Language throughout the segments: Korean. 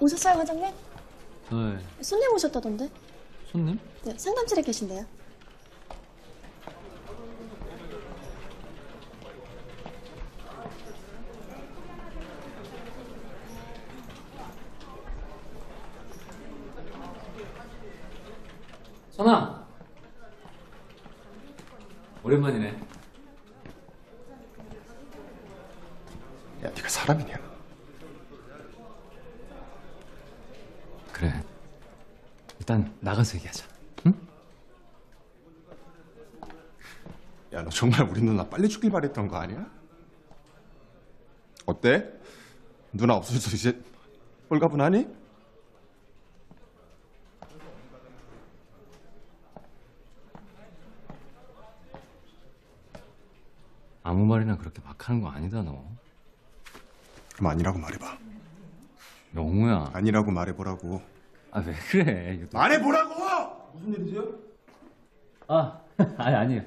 오셨어요, 과장님? 네. 손님 오셨다던데? 손님? 네, 상담실에 계신데요. 선아! 오랜만이네. 야, 네가 사람이냐? 그래. 일단 나가서 얘기하자. 응? 야, 너 정말 우리 누나 빨리 죽길 바랬던 거 아니야? 어때? 누나 없어져서 이제 홀가분하니? 아무 말이나 그렇게 막 하는 거 아니다, 너. 그럼 아니라고 말해봐. 영호야. 아니라고 말해보라고. 아, 왜 그래. 말해보라고! 무슨 일이죠? 아, 아니에요.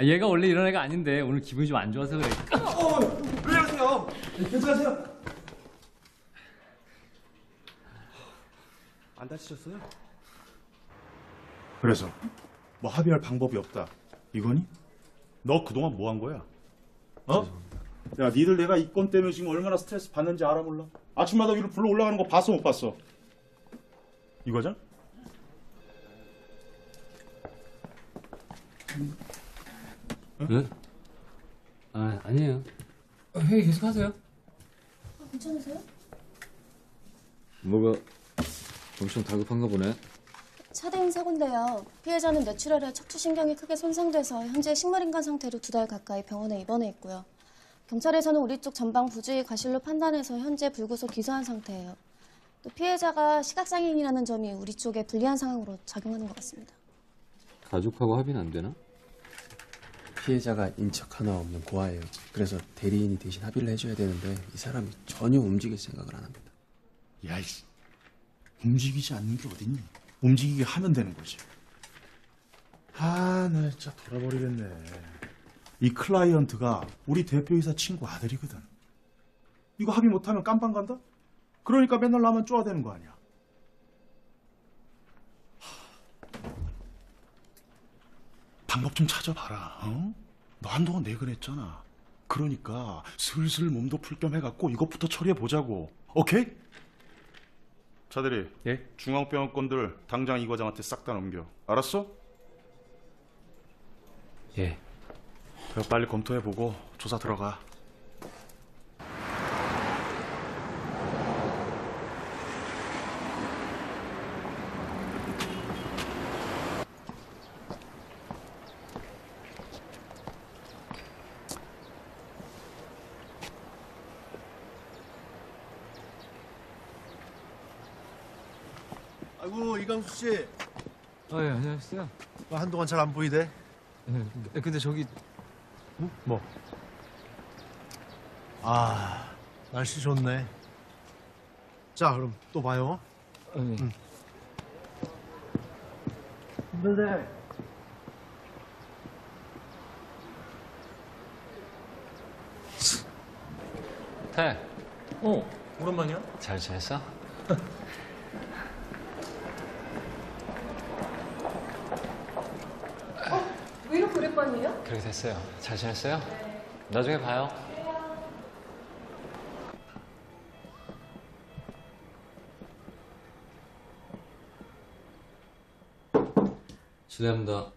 얘가 원래 이런 애가 아닌데 오늘 기분이 좀 안 좋아서 그래. 왜 이러세요? 괜찮으세요? 안 다치셨어요? 그래서 뭐 합의할 방법이 없다, 이거니? 너 그동안 뭐 한 거야? 어? 죄송합니다. 야, 니들 내가 이 건 때문에 지금 얼마나 스트레스 받는지 알아 몰라? 아침마다 위로 불러 올라가는 거 봤어 못 봤어? 이거잖아? 응? 아, 아니에요. 회의 계속 하세요. 아, 괜찮으세요? 뭐가 엄청 다급한가 보네. 차대인 사고인데요. 피해자는 뇌출혈에 척추신경이 크게 손상돼서 현재 식물인간 상태로 2달 가까이 병원에 입원해 있고요. 경찰에서는 우리 쪽 전방 부주의 과실로 판단해서 현재 불구속 기소한 상태예요. 또 피해자가 시각장애인이라는 점이 우리 쪽에 불리한 상황으로 작용하는 것 같습니다. 가족하고 합의는 안 되나? 피해자가 인척 하나 없는 고아예요. 그래서 대리인이 대신 합의를 해줘야 되는데 이 사람이 전혀 움직일 생각을 안 합니다. 야, 이씨. 움직이지 않는 게 어딨니? 움직이게 하면 되는 거지. 아, 나 진짜 돌아버리겠네. 이 클라이언트가 우리 대표이사 친구 아들이거든. 이거 합의 못하면 깜빵 간다? 그러니까 맨날 나만 쪼아대는 거 아니야. 방법 좀 찾아봐라. 어? 너 한동안 내 그랬잖아. 그러니까 슬슬 몸도 풀 겸 해갖고 이것부터 처리해보자고. 오케이? 차대리, 예? 중앙병원 건들 당장 이 과장한테 싹 다 넘겨. 알았어? 예. 더 빨리 검토해보고 조사 들어가. 아이고, 이강수 씨. 아, 예, 안녕하세요. 한동안 잘 안 보이대. 예, 근데 저기... 응? 뭐? 아, 날씨 좋네. 자, 그럼 또 봐요. 아, 예. 응. 힘들대. 태. 어, 오랜만이야? 잘 지냈어? 그렇게 됐어요. 잘 지냈어요? 네. 나중에 봐요. 실례합니다.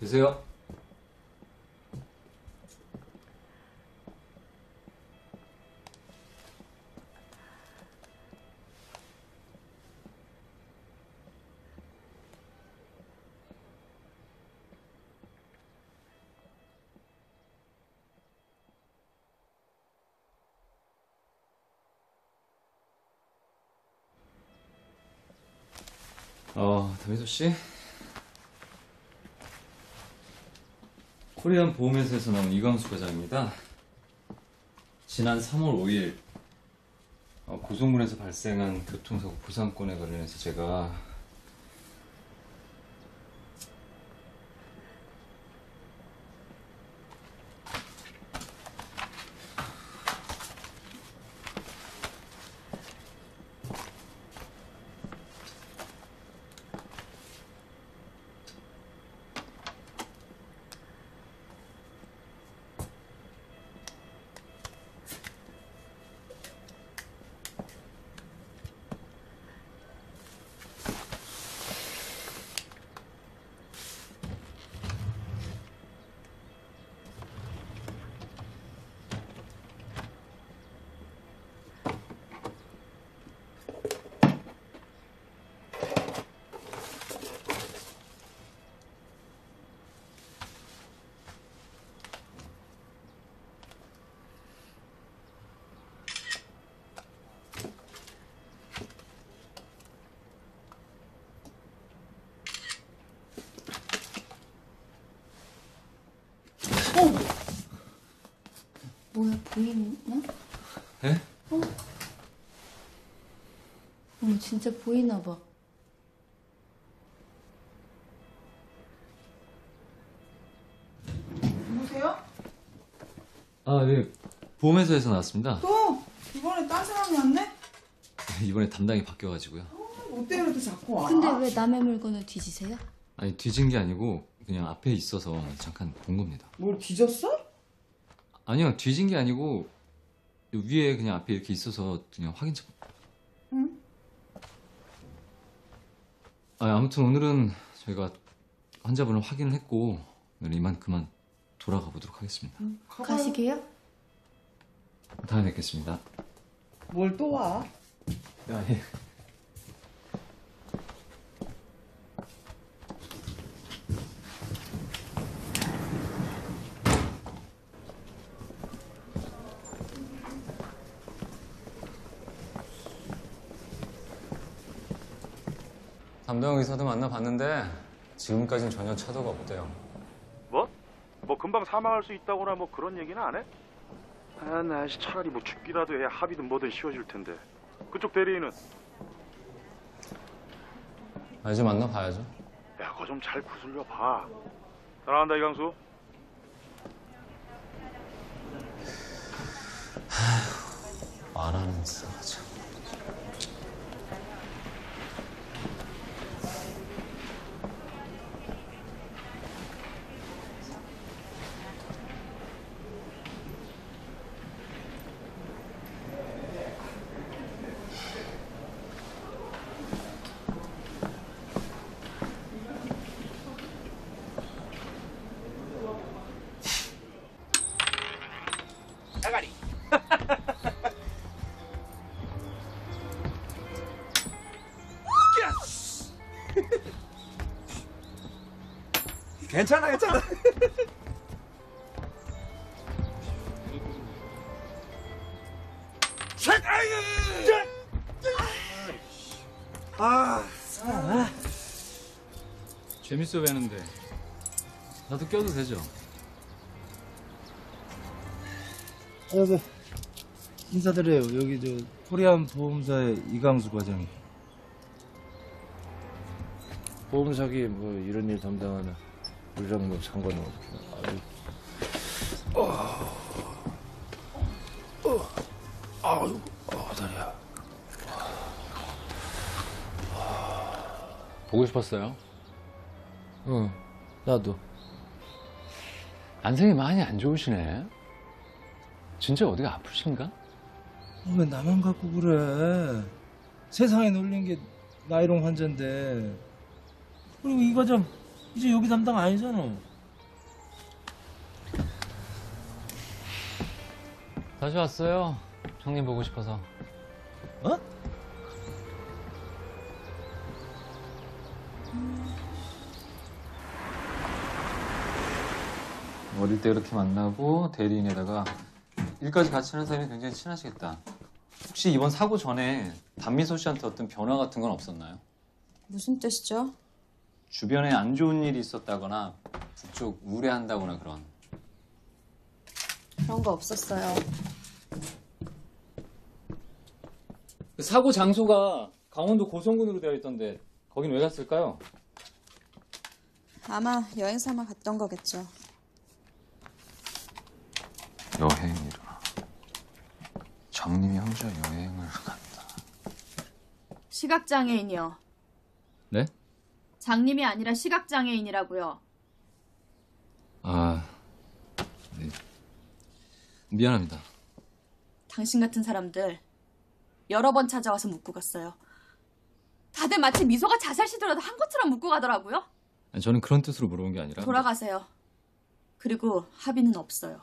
계세요. 단미소 씨, 코리안 보험회사에서 나온 이강수 과장입니다. 지난 3월 5일 고성군에서 발생한 교통사고 보상권에 관련해서 제가 뭐야, 보이나? 에? 어? 어머, 진짜 보이나 봐. 누구세요? 아, 예. 보험회사에서 나왔습니다. 또? 이번에 딴 사람이 왔네? 이번에 담당이 바뀌어가지고요. 어때 그래도 자꾸 와. 근데 왜 남의 물건을 뒤지세요? 아니, 뒤진 게 아니고 그냥 앞에 있어서 잠깐 본 겁니다. 뭘 뒤졌어? 아니요, 뒤진 게 아니고 위에 그냥 앞에 이렇게 있어서 그냥 확인차. 응? 아니, 아무튼 오늘은 저희가 환자분을 확인을 했고 오늘 이만 그만 돌아가 보도록 하겠습니다. 가시게요? 다음에 뵙겠습니다. 뭘 또 와? 야, 예. 담당 의사도 만나봤는데 지금까지는 전혀 차도가 없대요. 뭐? 뭐 금방 사망할 수 있다거나 뭐 그런 얘기는 안 해? 아, 나 차라리 뭐 죽기라도 해. 합의든 뭐든 쉬워질 텐데. 그쪽 대리인은? 아, 이제 만나봐야죠. 야, 그거 좀 잘 구슬려봐. 따라간다, 이강수. 아휴, 말하는 싸가지. 괜찮아, 괜찮아. 아, 재밌어 보이는데 나도 껴도 되죠? 안녕하세요. 인사드려요. 여기 저 코리안 보험사의 이강수 과장이. 보험 사기 뭐 이런 일 담당하는. 우리랑 뭐 상관은 없구나. 아유, 다리야. 보고 싶었어요? 응, 나도. 안색이 많이 안 좋으시네. 진짜 어디가 아프신가? 왜 나만 갖고 그래? 세상에 놀린 게 나이롱 환자인데. 그리고 이 과장 이제 여기 담당 아니잖아. 다시 왔어요. 형님 보고 싶어서. 어? 어릴 때 이렇게 만나고 대리인에다가 일까지 같이 하는 사람이 굉장히 친하시겠다. 혹시 이번 사고 전에 단미소 씨한테 어떤 변화 같은 건 없었나요? 무슨 뜻이죠? 주변에 안 좋은 일이 있었다거나 그쪽 우려한다거나 그런 거 없었어요. 그 사고 장소가 강원도 고성군으로 되어 있던데 거긴 왜 갔을까요? 아마 여행 삼아 갔던 거겠죠. 여행이라. 장님이 혼자 여행을 간다. 시각장애인이요. 네? 장님이 아니라 시각장애인이라고요. 아, 네. 미안합니다. 당신 같은 사람들 여러 번 찾아와서 묻고 갔어요. 다들 마치 미소가 자살 시도라도 한 것처럼 묻고 가더라고요. 아니, 저는 그런 뜻으로 물어본 게 아니라. 돌아가세요. 그리고 합의는 없어요.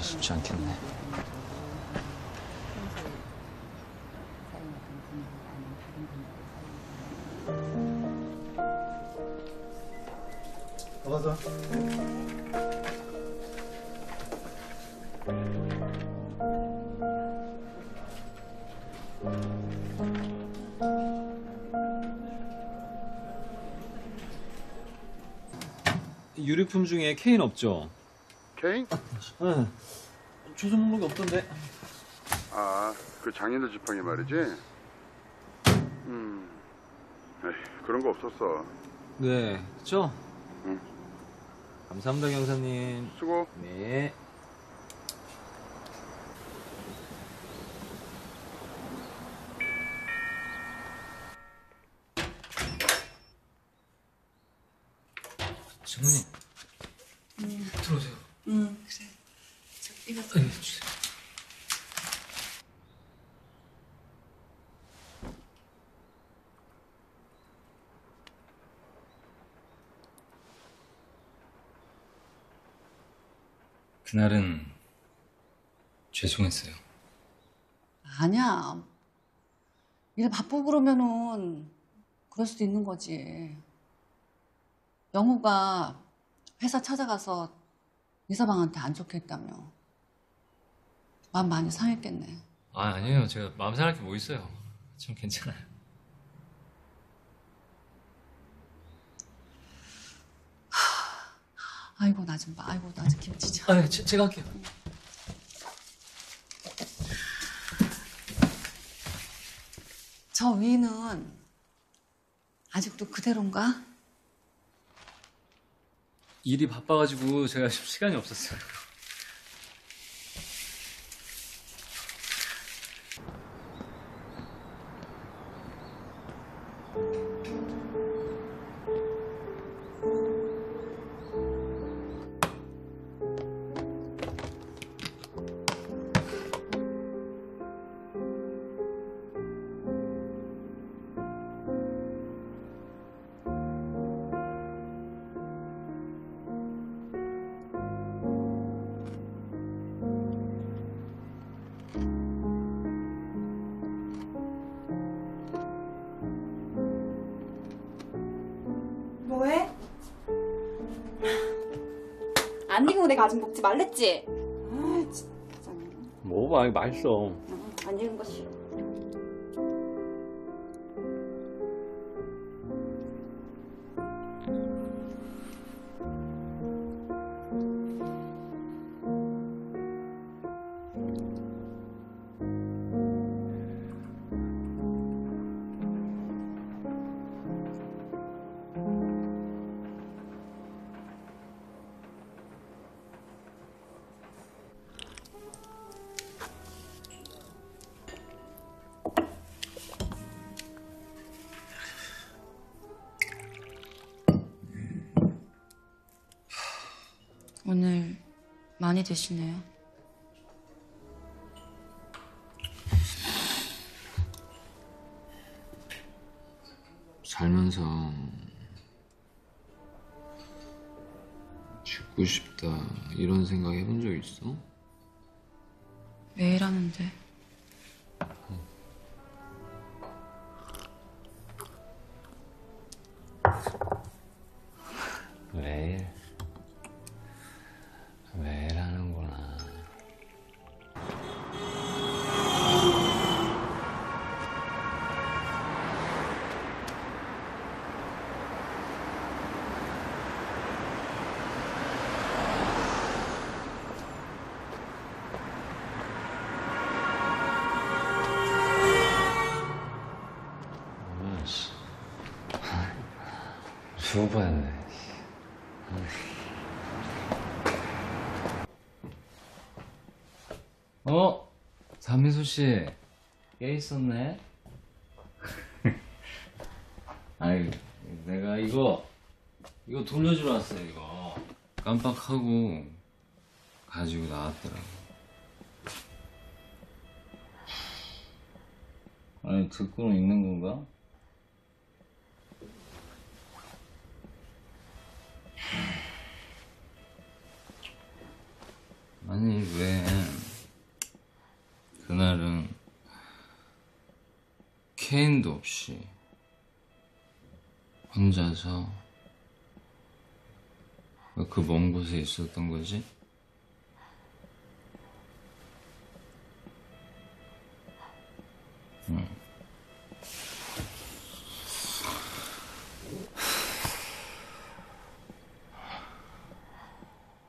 쉽지 않겠네. 가봐서. 유류품 중에 케인 없죠? 케인? 응. 조선 목록이 없던데. 아, 그 장인들 지팡이 말이지? 에이, 그런 거 없었어. 네, 그쵸? 응. 감사합니다, 경사님. 수고. 네. 장모님. 들어오세요. 그래. 저, 이거 주세요. 그날은 죄송했어요. 아니야. 일 바쁘고 그러면은 그럴 수도 있는 거지. 영호가 회사 찾아가서 이서방한테 안 좋게 했다며. 마음 많이 상했겠네. 아, 아니에요. 제가 마음 상할 게 뭐 있어요. 전 괜찮아요. 아이고 나 좀 봐. 아이고 나 좀 김치자. 아, 제가 할게요. 저 위는 아직도 그대로인가? 일이 바빠가지고 제가 지금 시간이 없었어요. 안 익은 거 내가 아직 먹지 말랬지? 아 진짜. 먹어봐, 이거 맛있어. 안 익은 거 싫어. 오늘 많이 드시네요. 살면서 죽고 싶다 이런 생각 해본 적 있어? 매일 하는데. 죽어버렸네. 어? 단미소 씨 깨 있었네? 아니 내가 이거 돌려주러 왔어. 이거 깜빡하고 가지고 나왔더라고. 아니 듣고는 있는 건가? 아니 왜 그날은 케인도 없이 혼자서 왜 그 먼 곳에 있었던 거지?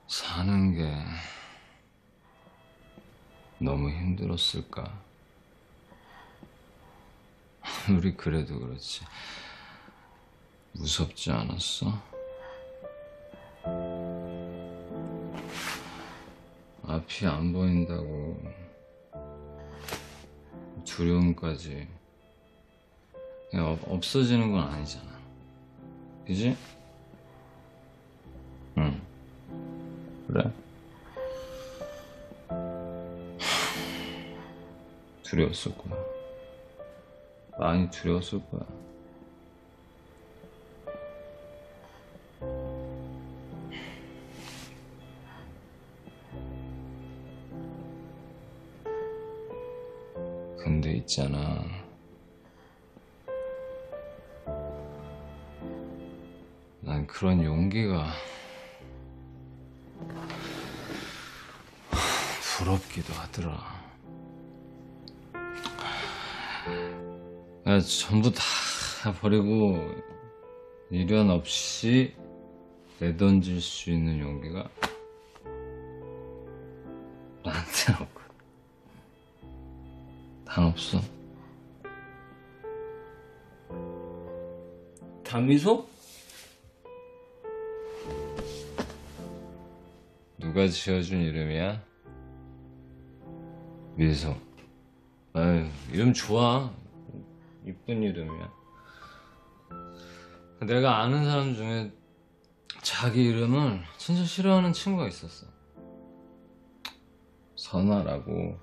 사는 게 너무 힘들었을까? 우리 그래도 그렇지 무섭지 않았어? 앞이 안 보인다고 두려움까지 그냥 없어지는 건 아니잖아. 그지? 응. 그래? 두려웠을 거야. 많이 두려웠을 거야. 근데 있잖아. 난 그런 용기가 부럽기도 하더라. 전부 다 버리고 미련 없이 내던질 수 있는 용기가 나한테는 없거든. 난 없어. 단미소? 누가 지어준 이름이야? 미소. 아유, 이름 좋아. 이쁜 이름이야. 내가 아는 사람 중에 자기 이름을 진짜 싫어하는 친구가 있었어. 선화라고.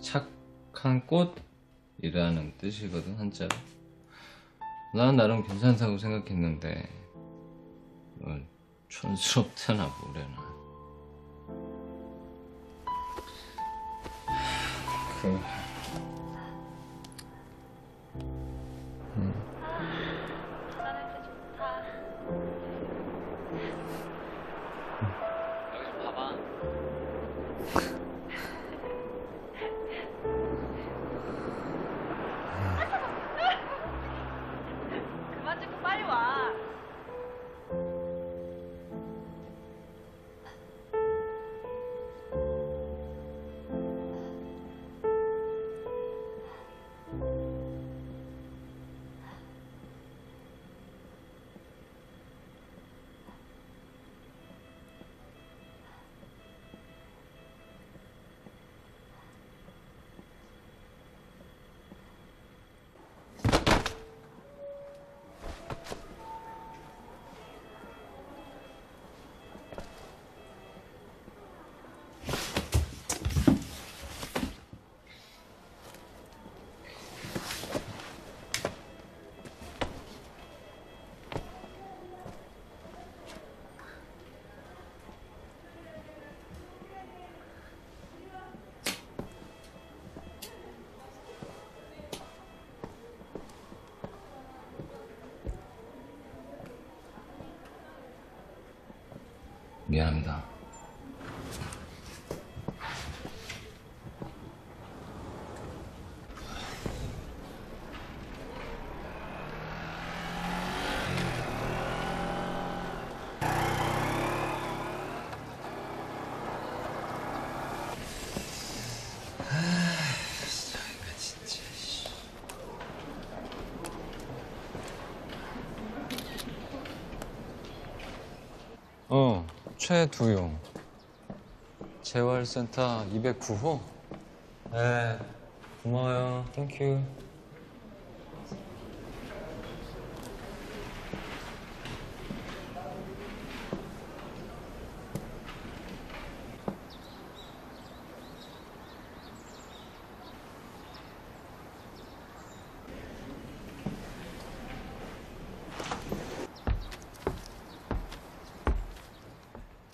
착한 꽃이라는 뜻이거든, 한자로. 난 나름 괜찮다고 생각했는데 촌스럽다나 뭐래나. 미안합니다. 최두용 재활센터 209호. 네, 고마워요. 땡큐.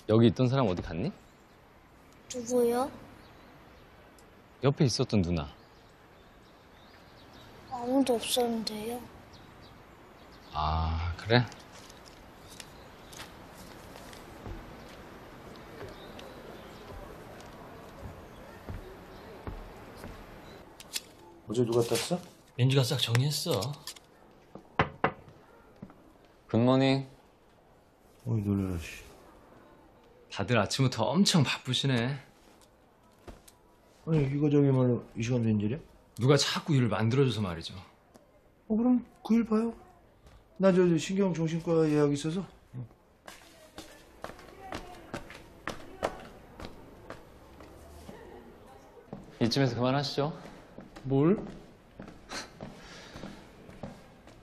여기 있던 사람 어디 갔니? 누구요? 옆에 있었던 누나. 아무도 없었는데요. 아, 그래? 어제 누가 땄어? 민주가 싹 정리했어. 굿모닝. 어이 놀래라 씨. 다들 아침부터 엄청 바쁘시네. 아니 이거 저기 말로 이 시간 웬일이야? 누가 자꾸 일을 만들어줘서 말이죠. 어 그럼 그 일 봐요. 나 저 신경정신과 예약 있어서. 이쯤에서 그만하시죠. 뭘?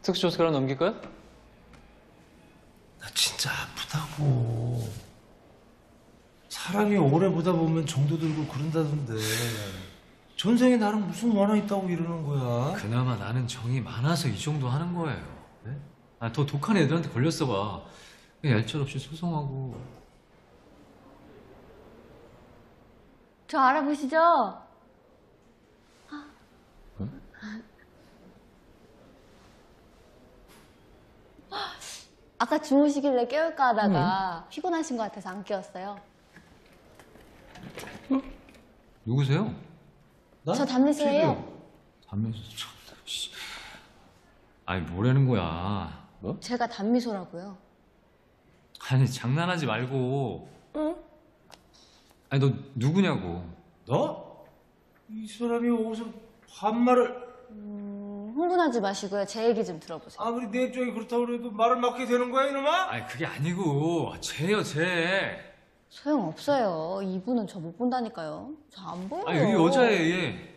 특수조사로 넘길까요? 나 진짜 아프다고. 사람이 오래 보다 보면 정도 들고 그런다던데. 전생에 나랑 무슨 원한 있다고 이러는 거야? 그나마 나는 정이 많아서 이 정도 하는 거예요. 네? 아, 더 독한 애들한테 걸렸어 봐. 얄짤 없이 소송하고. 저 알아보시죠? 아까 주무시길래 깨울까 하다가 피곤하신 것 같아서 안 깨웠어요. 어? 누구세요? 나? 저 단미소예요. 단미소 참... 아니 뭐라는 거야. 뭐? 제가 단미소라고요. 아니 장난하지 말고. 응? 아니 너 누구냐고. 너? 이 사람이 어디서 반말을... 흥분하지 마시고요. 제 얘기 좀 들어보세요. 아무리 내 쪽이 그렇다고 해도 말을 막게 되는 거야, 이놈아? 아니, 그게 아니고. 쟤요, 쟤. 소용없어요. 이분은 저 못 본다니까요. 저 안 보여요. 아니, 여기 여자애, 얘.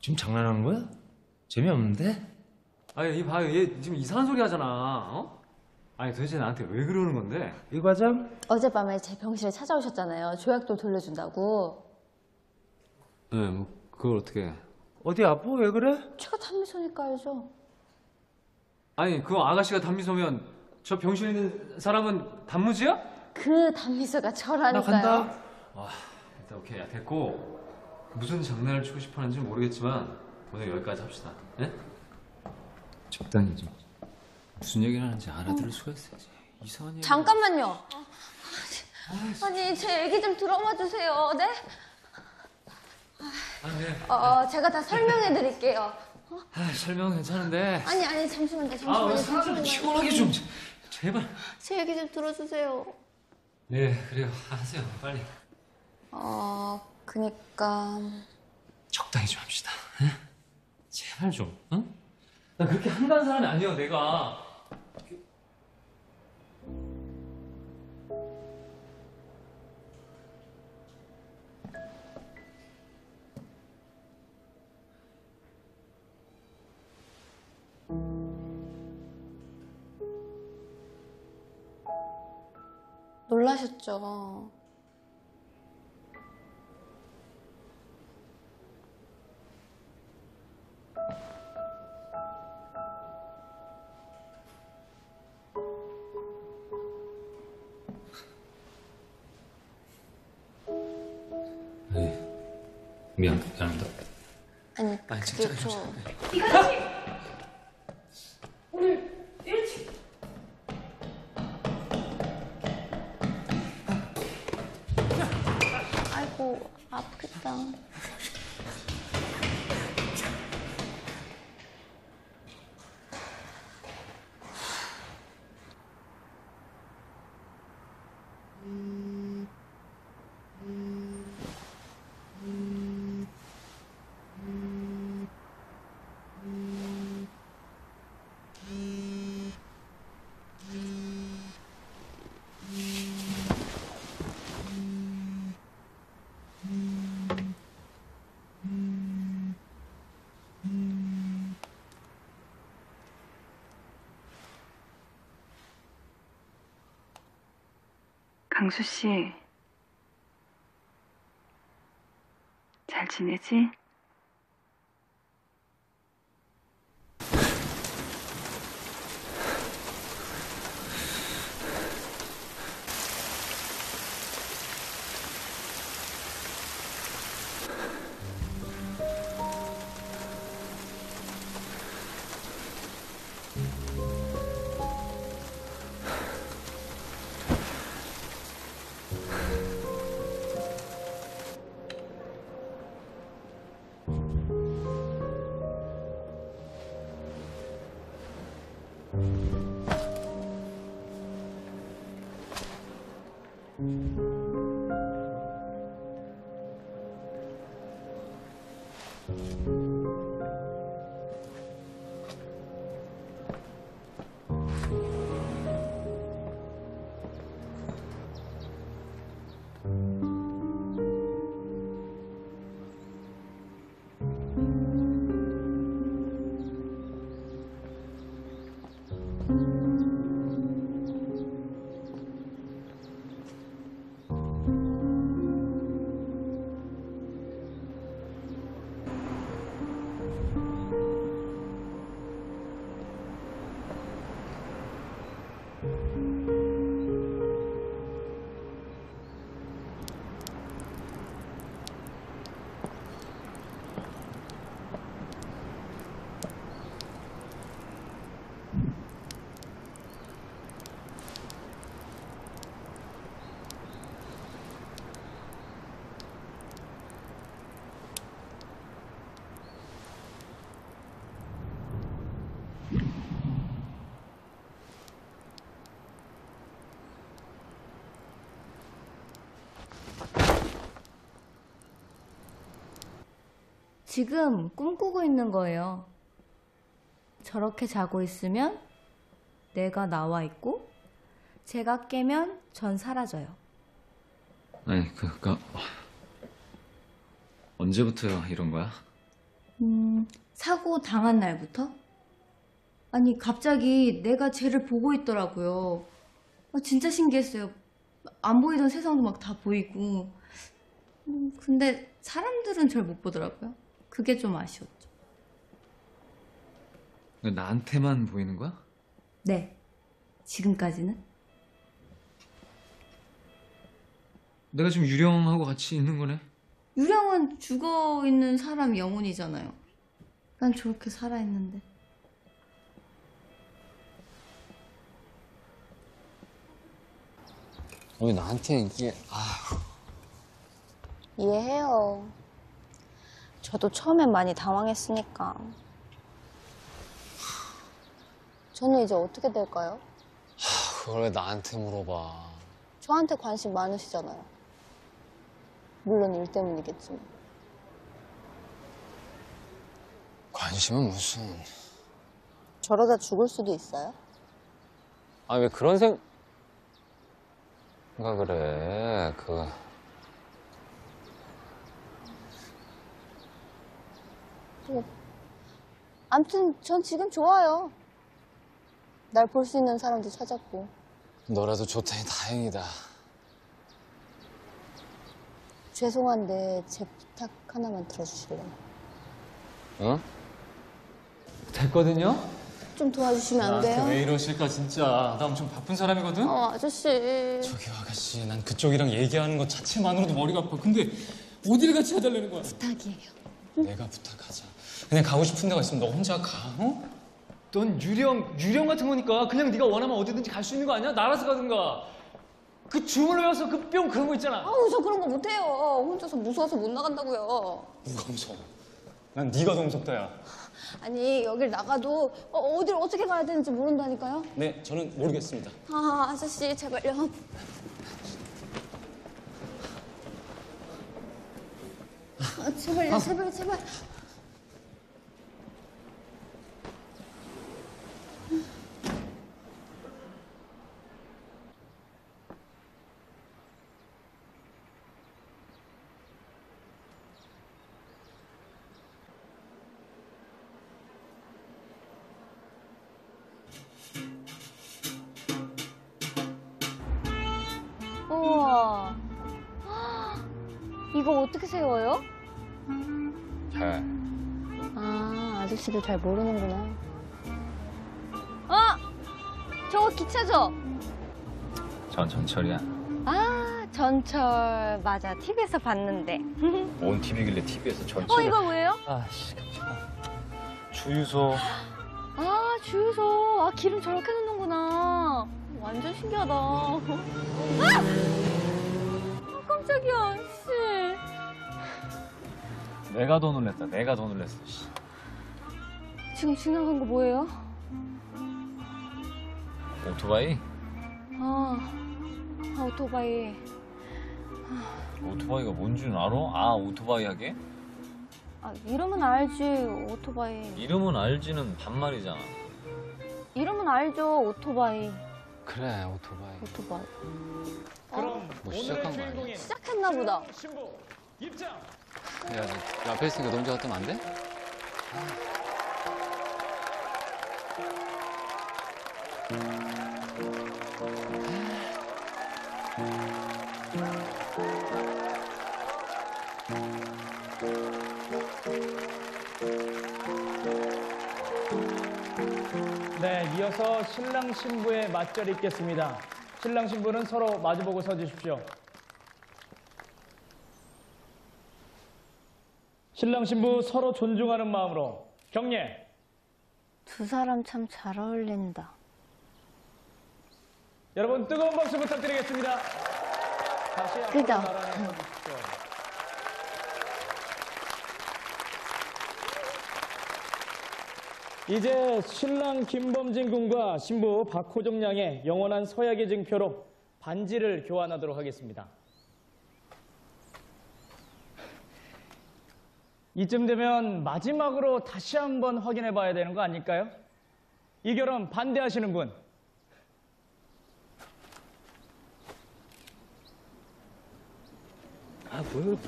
지금 장난하는 거야? 재미없는데? 아니, 얘 봐요. 얘 지금 이상한 소리 하잖아. 어? 아니, 도대체 나한테 왜 그러는 건데? 이 과장? 어젯밤에 제 병실에 찾아오셨잖아요. 조약도 돌려준다고. 네, 뭐 그걸 어떻게 해? 어디 아파? 왜 그래? 제가 단미소니까 알죠. 아니 그 아가씨가 단미소면 저 병실에 있는 사람은 단무지야? 그 단미소가 저라니까요. 나 간다. 와, 일단 오케이. 야, 됐고 무슨 장난을 치고 싶어하는지 모르겠지만 오늘 여기까지 합시다. 네? 적당히 좀. 무슨 얘기를 하는지 알아들을 수가 있어야지. 이상한 얘기. 잠깐만요. 아니 제 얘기 좀 들어봐 주세요. 네? 아, 네. 제가 다 설명해 드릴게요. 어? 아, 설명은 괜찮은데. 아니, 잠시만요. 아, 사람들 피곤하게 좀 제발. 제 얘기 좀 들어주세요. 네, 그래요. 하세요, 빨리. 그니까 적당히 좀 합시다. 네? 제발 좀, 응? 나 그렇게 한다는 사람이 아니야, 내가. 놀라셨죠? 아니, 미안합니다. 아니 진짜 괜찮아요. 아프겠다. 강수 씨, 잘 지내지? 지금 꿈꾸고 있는 거예요. 저렇게 자고 있으면 내가 나와 있고 제가 깨면 전 사라져요. 아니 그니까 언제부터 이런 거야? 사고 당한 날부터? 아니 갑자기 내가 쟤를 보고 있더라고요. 진짜 신기했어요. 안 보이던 세상도 막 다 보이고. 근데 사람들은 절 못 보더라고요. 그게 좀 아쉬웠죠. 나한테만 보이는 거야? 네. 지금까지는. 내가 지금 유령하고 같이 있는 거네? 유령은 죽어있는 사람 영혼이잖아요. 난 저렇게 살아있는데. 왜 나한테 이게... 아휴... 이해해요. 저도 처음엔 많이 당황했으니까. 저는 이제 어떻게 될까요? 그걸 왜 나한테 물어봐. 저한테 관심 많으시잖아요. 물론 일 때문이겠지만. 관심은 무슨... 저러다 죽을 수도 있어요? 아, 왜 그런 생각을 해. 아무튼 전 지금 좋아요. 날 볼 수 있는 사람도 찾았고. 너라도 좋다니 다행이다. 죄송한데 제 부탁 하나만 들어주실래요? 응? 됐거든요? 좀 도와주시면 안 돼요? 왜 이러실까 진짜. 나 엄청 바쁜 사람이거든? 아저씨. 저기요 아가씨. 난 그쪽이랑 얘기하는 것 자체만으로도 머리가 아파. 근데 어딜 같이 해달라는 거야? 부탁이에요. 응? 내가 부탁하자. 그냥 가고 싶은 데가 있으면 너 혼자 가, 어? 넌 유령 같은 거니까 그냥 네가 원하면 어디든지 갈 수 있는 거 아니야? 날아서 가든가. 그 주물러 와서 그 뿅 그런 거 있잖아. 아우, 저 그런 거 못해요. 혼자서 무서워서 못 나간다고요. 누가 무서워? 난 네가 더 무섭다, 야. 아니, 여길 나가도 어딜 어떻게 가야 되는지 모른다니까요? 네, 저는 모르겠습니다. 아, 아저씨, 제발요. 아, 제발요, 아. 제발, 제발. 우와. 이거 어떻게 세워요? 잘. 아, 아저씨도 잘 모르는구나. 아! 저거 기차죠? 전 전철이야. 아, 전철. 맞아. TV에서 봤는데. 뭔 TV길래 TV에서 전철. 이거 뭐예요? 아씨, 깜짝이야. 주유소. 아, 주유소. 아, 기름 저렇게 넣는구나. 완전 신기하다. 아! 깜짝이야, 씨. 내가 더 놀랬다. 내가 더 놀랬어, 씨. 지금 지나간 거 뭐예요? 오토바이? 아, 오토바이. 오토바이가 뭔 줄 알아? 아, 오토바이 하게? 아, 이름은 알지. 오토바이. 이름은 알지는 반말이잖아. 이름은 알죠. 오토바이. 그래, 오토바이. 오토바이. 그럼 뭐 시작한 거 아니야? 시작했나 보다. 신부, 입장. 야, 너 앞에 있으니까 넘자 갔다면 안 돼? 네, 이어서 신랑 신부의 맞절이 있겠습니다. 신랑 신부는 서로 마주보고 서 주십시오. 신랑 신부 서로 존중하는 마음으로 경례. 두 사람 참 잘 어울린다. 여러분 뜨거운 박수 부탁드리겠습니다. 다시 한번 나란히 서주십시오. 이제 신랑 김범진 군과 신부 박호정 양의 영원한 서약의 증표로 반지를 교환하도록 하겠습니다. 이쯤 되면 마지막으로 다시 한번 확인해 봐야 되는 거 아닐까요? 이 결혼 반대하시는 분. 아, 뭐야?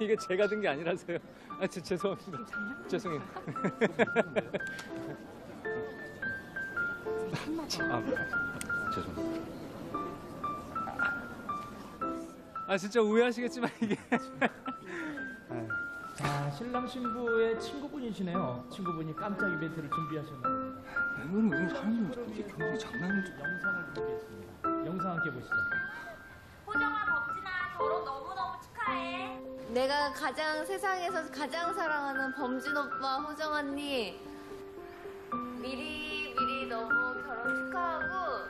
이거 제가 든 게 아니라서요. 아, 죄송합니다. 죄송해요. 죄송합니다. 아, 진짜 오해하시겠지만 이게. 아, 신랑 신부의 친구분이시네요. 친구분이 깜짝 이벤트를 준비하셨네요. 이거는 오늘 사람이 이게 굉장히 장난인 줄. 영상을 준비했습니다. 영상 함께 보시죠. 호정아, 범진아, 결혼 너무너무 축하해. 내가 가장 세상에서 가장 사랑하는 범진 오빠, 호정 언니. 미리 너무 결혼 축하하고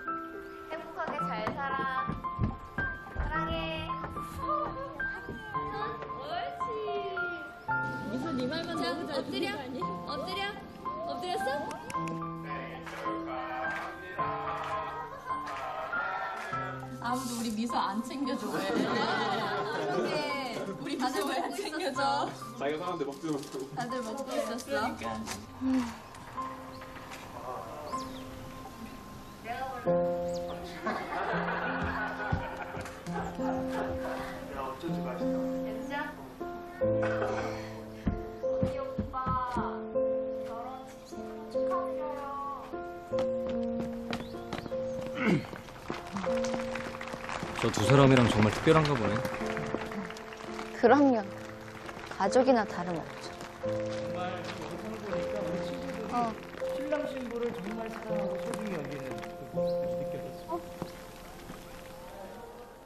행복하게 잘 살아. 사랑해. 미소 네 말만 너무 잘 엎드려? 엎드려? 엎드렸어? 아무도 우리 미소 안 챙겨줘. 그러게. 우리 다들 왜 챙겨줘? 자기가 사는데 먹지도 못하고. 다들 먹고 있었어. 그러니까. 저 두 사람이랑 정말 특별한가 보네. 그럼요. 가족이나 다름없죠. 정말 영상을 보니까 우리 친구들이 신랑 신부를 정말 사랑하고 소중히 여기는 모습이 느껴졌어요.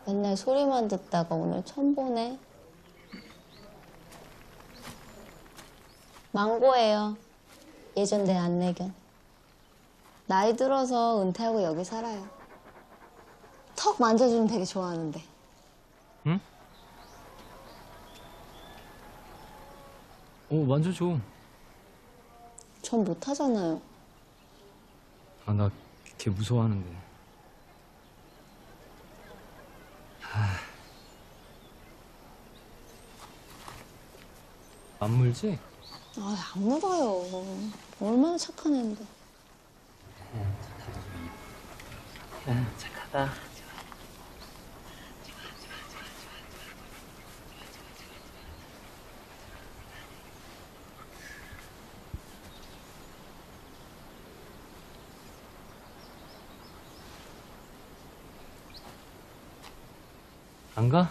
맨날 소리만 듣다가 오늘 처음 보네. 망고예요. 예전 내 안내견. 나이 들어서 은퇴하고 여기 살아요. 턱 만져주면 되게 좋아하는데. 응? 만져줘. 전 못하잖아요. 아, 나 걔 무서워하는데. 안 물지? 아, 안 물어요. 얼마나 착한 애인데. 착하다. 안 가?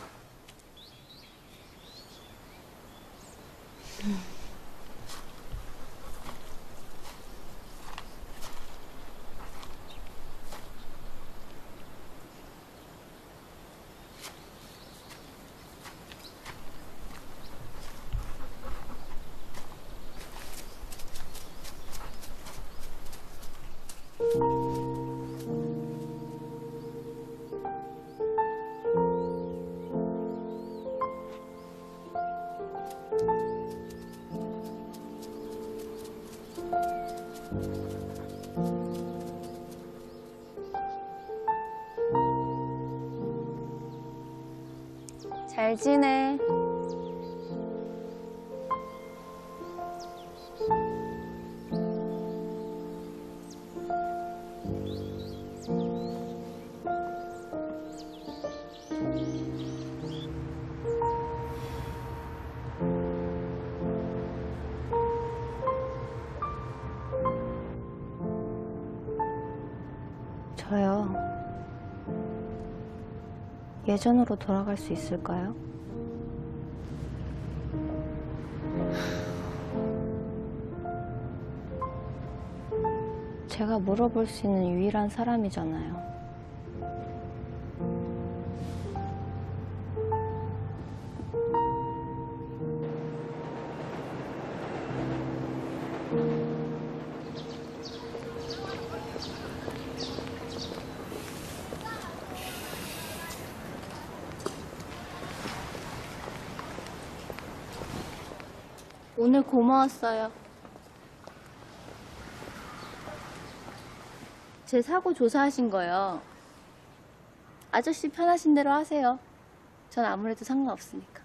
잘 지내. 저요. 예전으로 돌아갈 수 있을까요? 제가 물어볼 수 있는 유일한 사람이잖아요. 오늘 고마웠어요. 제 사고 조사하신 거요. 아저씨 편하신 대로 하세요. 전 아무래도 상관없으니까.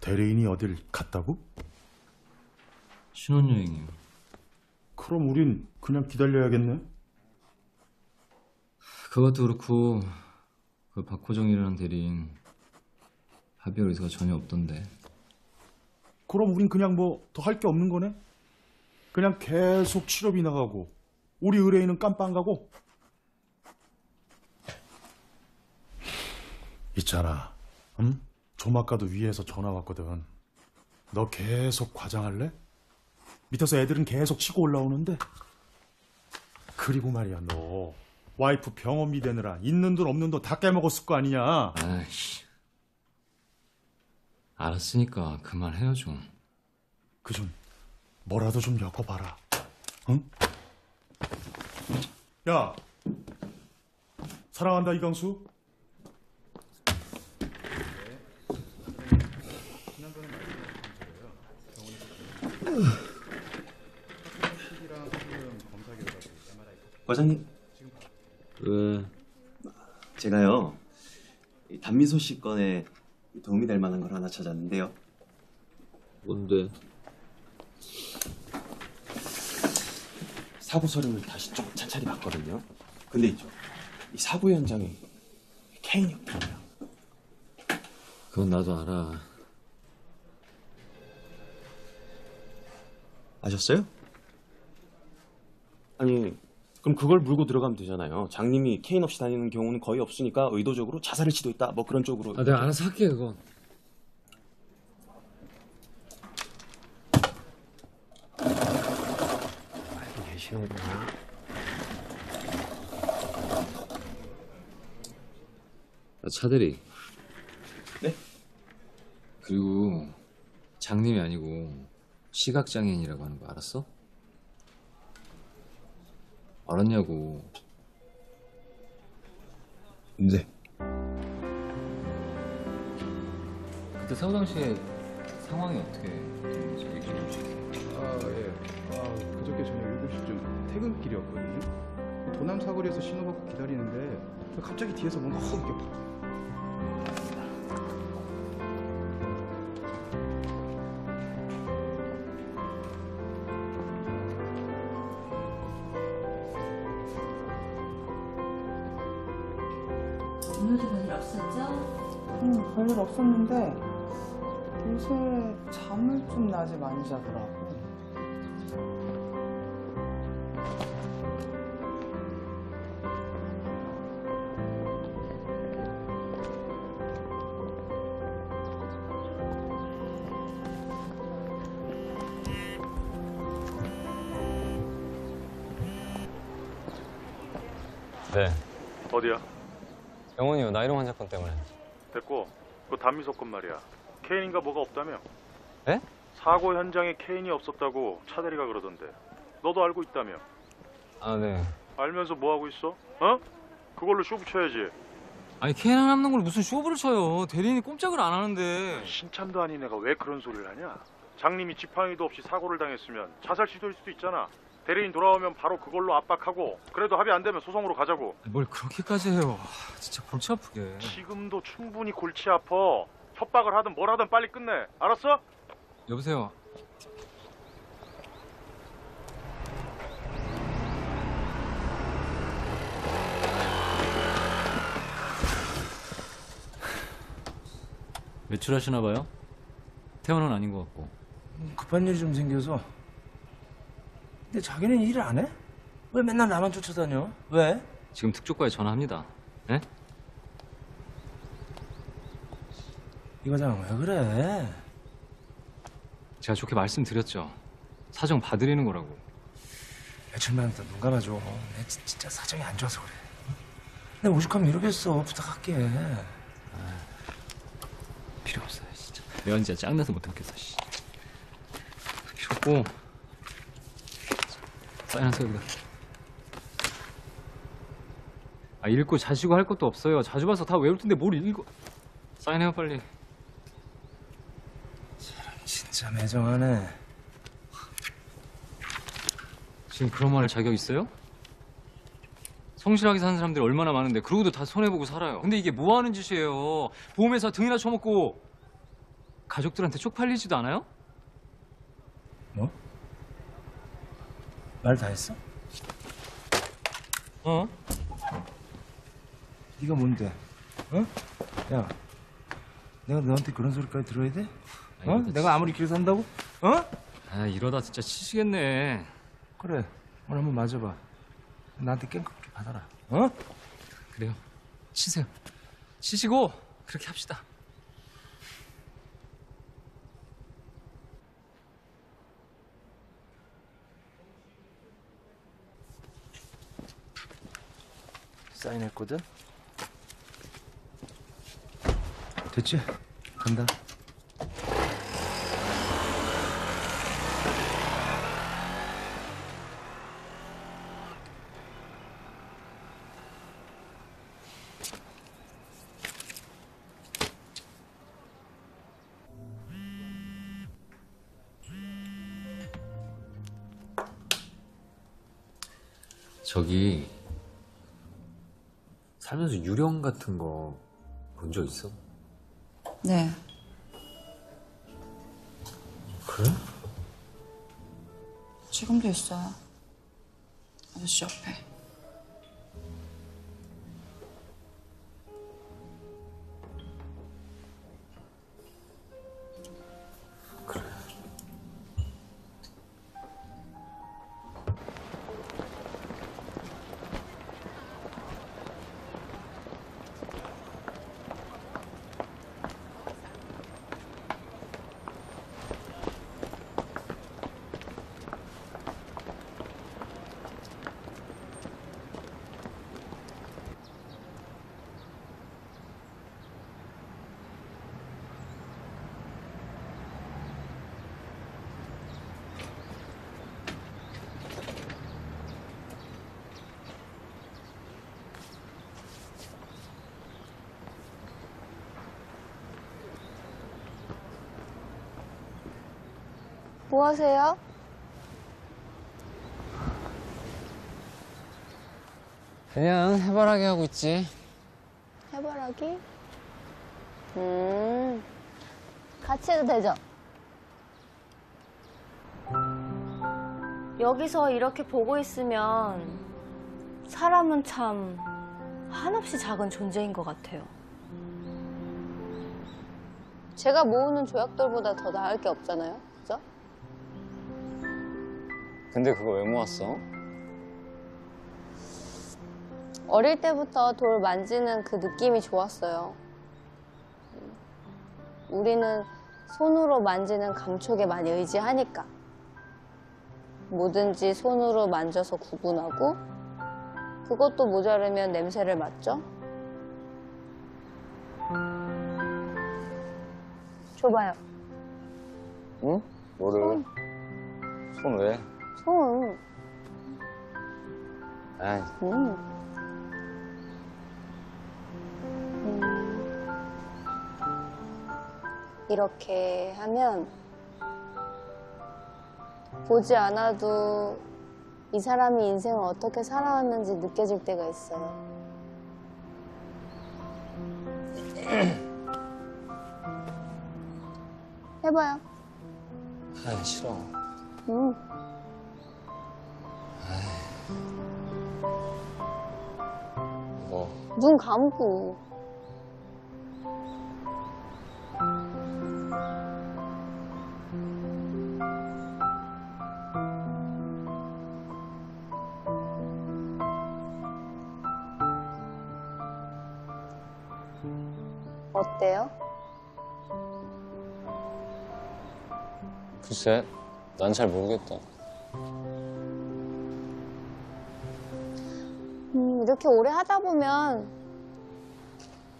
대리인이 어딜 갔다고? 신혼여행이요. 그럼 우린 그냥 기다려야겠네. 그것도 그렇고 그 박호정이라는 대리인 합의 의사가 전혀 없던데. 그럼 우린 그냥 뭐 더 할 게 없는 거네? 그냥 계속 치료비 나가고 우리 의뢰인은 깜빵 가고. 있잖아, 응? 조막가도 위에서 전화 왔거든. 너 계속 과장할래? 밑에서 애들은 계속 치고 올라오는데. 그리고 말이야, 너 와이프 병원비 대느라 있는 돈 없는 돈 다 깨먹었을 거 아니냐. 아이씨, 알았으니까 그만해요 좀. 그 좀 뭐라도 좀 엮어봐라, 응? 야, 사랑한다 이강수. 과장님, 그 제가요 이 단미소 씨 건에 도움이 될 만한 걸 하나 찾았는데요. 뭔데? 사고 서류를 다시 좀 찬찬히 봤거든요. 근데 있죠, 이 사고 현장에 K형평이야. 그건 나도 알아. 아셨어요? 아니, 그럼 그걸 물고 들어가면 되잖아요. 장님이 케인 없이 다니는 경우는 거의 없으니까 의도적으로 자살을 시도했다, 뭐 그런 쪽으로. 아, 내가 알아서 할게 그건. 알고 계시는구나. 차대리. 네? 그리고 장님이 아니고 시각장애인이라고 하는 거 알았어? 알았냐고. 네. 그때 사고 당시에 상황이 어떻게 됐는지 얘기해 주세요. 아, 예. 아, 그저께 저녁 7시쯤 퇴근길이었거든요. 도남 사거리에서 신호받고 기다리는데 갑자기 뒤에서 뭔가 확 이렇게 바뀌어요. 오늘도 별일 없었죠? 별일 없었는데 요새 잠을 좀 낮에 많이 자더라고. 네. 어디야? 영원이요. 나이롱 환자 건 때문에. 됐고, 그 단미소 건 말이야. 케인인가 뭐가 없다며? 네? 사고 현장에 케인이 없었다고 차대리가 그러던데. 너도 알고 있다며? 아, 네. 알면서 뭐 하고 있어? 어? 그걸로 쇼부 쳐야지. 아니, 케인 하나 남는 걸 무슨 쇼부를 쳐요. 대리인이 꼼짝을 안 하는데. 신참도 아닌 애가 왜 그런 소리를 하냐? 장님이 지팡이도 없이 사고를 당했으면 자살 시도일 수도 있잖아. 대리인 돌아오면 바로 그걸로 압박하고 그래도 합의 안 되면 소송으로 가자고. 뭘 그렇게까지 해요. 진짜 골치 아프게. 지금도 충분히 골치 아파. 협박을 하든 뭘 하든 빨리 끝내. 알았어? 여보세요. 외출하시나 봐요? 태어난 아닌 것 같고. 급한 일이 좀 생겨서. 근데 자기는 일을 안 해? 왜 맨날 나만 쫓아다녀? 왜? 지금 특조과에 전화합니다. 예? 이 과장 왜 그래? 제가 좋게 말씀드렸죠. 사정 봐드리는 거라고. 며칠만 일단 눈 감아줘. 내 진짜 사정이 안 좋아서 그래. 내 오죽하면 이러겠어. 부탁할게. 아, 필요 없어요 진짜. 면지야 짱나서 못 듣겠어. 씨. 필요 없고. 사인하세요. 아, 읽고 자시고 할 것도 없어요. 자주 봐서 다 외울 텐데 뭘 읽고. 사인해요 빨리. 사람 진짜 매정하네. 지금 그런 말 할 자격 있어요? 성실하게 사는 사람들이 얼마나 많은데 그러고도 다 손해보고 살아요. 근데 이게 뭐하는 짓이에요. 보험회사 등이나 쳐먹고 가족들한테 쪽팔리지도 않아요? 뭐? 말 다 했어? 어? 네가 뭔데? 어? 야, 내가 너한테 그런 소리까지 들어야 돼? 아, 어? 내가 아무리 길에서 한다고? 어? 아, 이러다 진짜 치시겠네. 그래, 오늘 한번 맞아봐. 나한테 깽끗게 받아라. 어? 그래요. 치세요. 치시고 그렇게 합시다. 사인했거든? 됐지? 간다. 저기 살면서 유령 같은 거 본 적 있어? 네. 그래? 지금도 있어요. 아저씨 옆에. 그래. 뭐 하세요? 그냥 해바라기 하고 있지. 해바라기? 같이 해도 되죠? 여기서 이렇게 보고 있으면 사람은 참 한없이 작은 존재인 것 같아요. 제가 모으는 조약돌보다 더 나을 게 없잖아요, 그죠? 근데 그거 왜 모았어? 어릴 때부터 돌 만지는 그 느낌이 좋았어요. 우리는 손으로 만지는 감촉에 많이 의지하니까. 뭐든지 손으로 만져서 구분하고 그것도 모자르면 냄새를 맡죠. 줘봐요. 응? 뭐를? 손 왜? 손. 에이. 이렇게 하면 보지 않아도 이 사람이 인생을 어떻게 살아왔는지 느껴질 때가 있어요. 해봐요. 아, 싫어. 응. 뭐? 눈 감고. 어때요? 글쎄, 난 잘 모르겠다. 이렇게 오래 하다 보면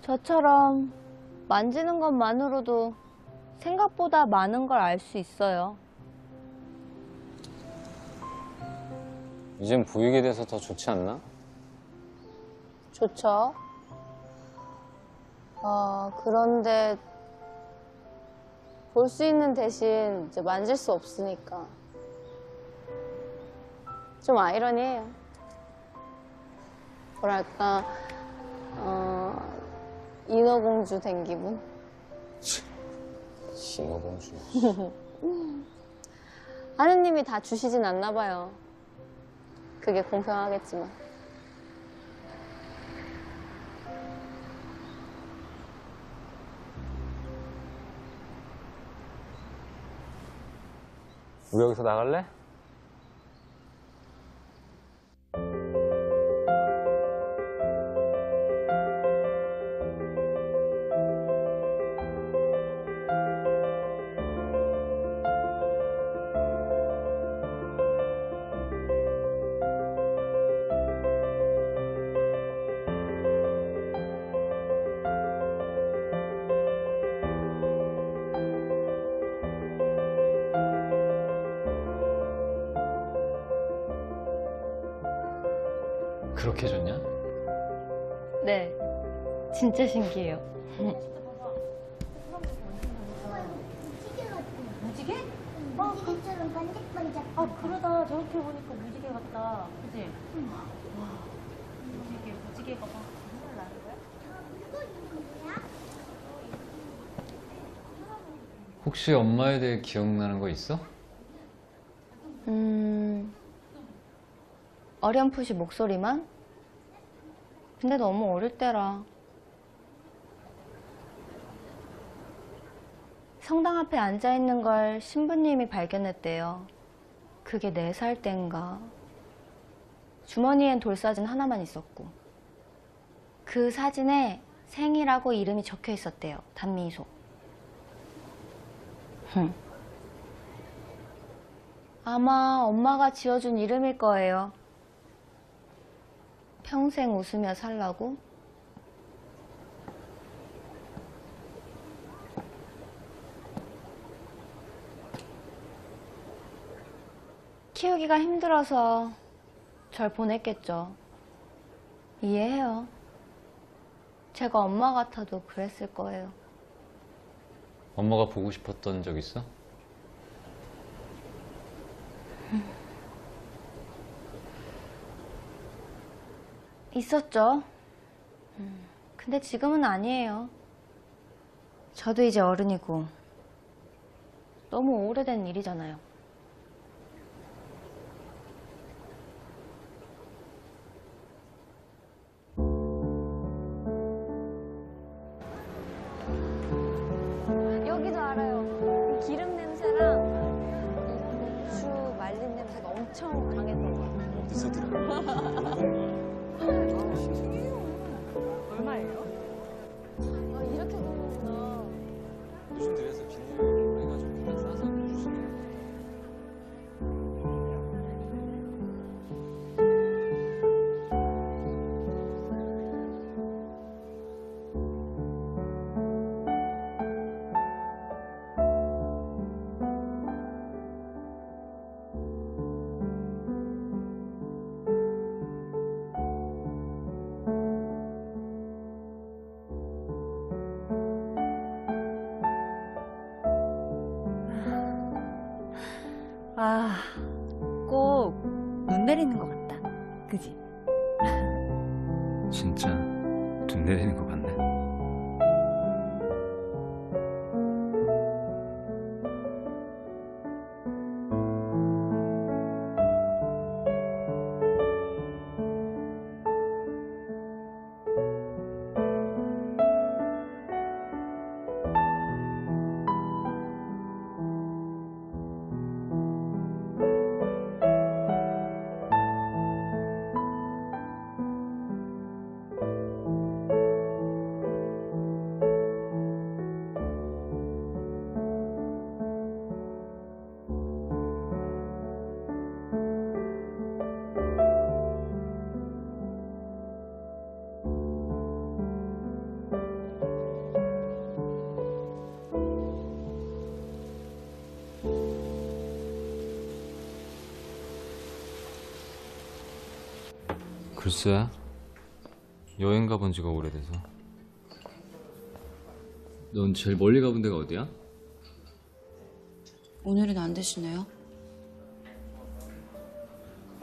저처럼 만지는 것만으로도 생각보다 많은 걸 알 수 있어요. 이젠 보이게 돼서 더 좋지 않나? 좋죠. 그런데 볼 수 있는 대신 이제 만질 수 없으니까 좀 아이러니해요. 뭐랄까, 인어공주 된 기분? 인어공주. 하느님이 다 주시진 않나 봐요. 그게 공평하겠지만. 우리 여기서 나갈래? 그렇게 좋냐? 네, 진짜 신기해요. 무지개? 무지개처럼 반짝반짝. 아, 그러다 저렇게 보니까 무지개 같다. 그치? 응. 와, 무지개가 막 눈물 나는 거야? 혹시 엄마에 대해 기억나는 거 있어? 어렴풋이 목소리만? 근데 너무 어릴 때라. 성당 앞에 앉아있는 걸 신부님이 발견했대요. 그게 4살 땐가. 주머니엔 돌사진 하나만 있었고 그 사진에 생이라고 이름이 적혀 있었대요. 단미소. 아마 엄마가 지어준 이름일 거예요. 평생 웃으며 살라고? 키우기가 힘들어서 절 보냈겠죠. 이해해요. 제가 엄마 같아도 그랬을 거예요. 엄마가 보고 싶었던 적 있어? 있었죠. 근데 지금은 아니에요. 저도 이제 어른이고 너무 오래된 일이잖아요. 여기도 알아요. 기름 냄새랑 이 고추 말린 냄새가 엄청 강했던 것 같아요. 어디서 들어요? 얼마예요? 아, 이렇게 보는구나. 요즘 들여서 비닐을 해가지고 그냥 싸서 주시네요. 아, 꼭 눈 내리는 것 같다. 그지? 진짜 눈 내리는 것 같네. 글쎄, 여행 가본 지가 오래돼서. 넌 제일 멀리 가본 데가 어디야? 오늘은 안 되시네요.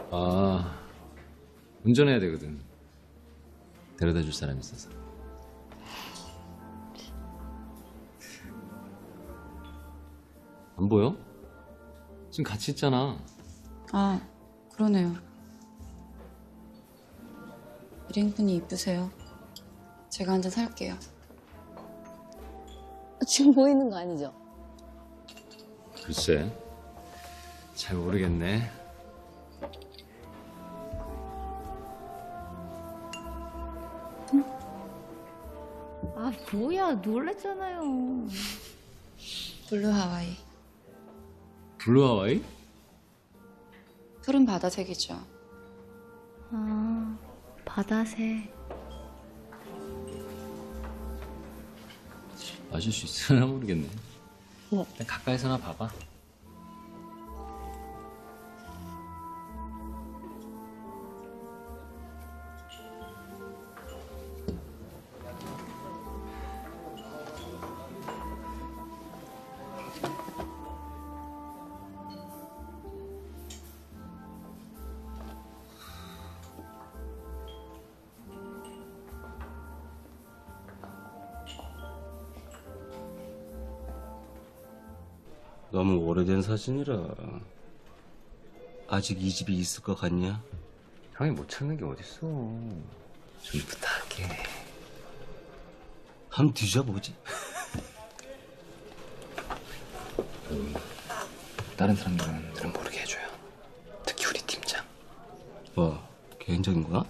아, 운전해야 되거든. 데려다 줄 사람이 있어서. 안 보여? 지금 같이 있잖아. 아, 그러네요. 드링크니 이쁘세요. 제가 한 잔 살게요. 지금 보이는 거 아니죠? 글쎄, 잘 모르겠네. 응? 아, 뭐야, 놀랬잖아요. 블루 하와이. 블루 하와이? 푸른 바다색이죠. 아... 바다새. 마실 수 있으려나 모르겠네. 뭐? 일단 가까이서나 봐봐. 너무 오래된 사진이라 아직 이 집이 있을 것 같냐? 형이 못 찾는 게 어딨어. 좀 부탁해. 한번 뒤져보지. 다른 사람들은 모르게 해줘요. 특히 우리 팀장. 뭐 개인적인 거야?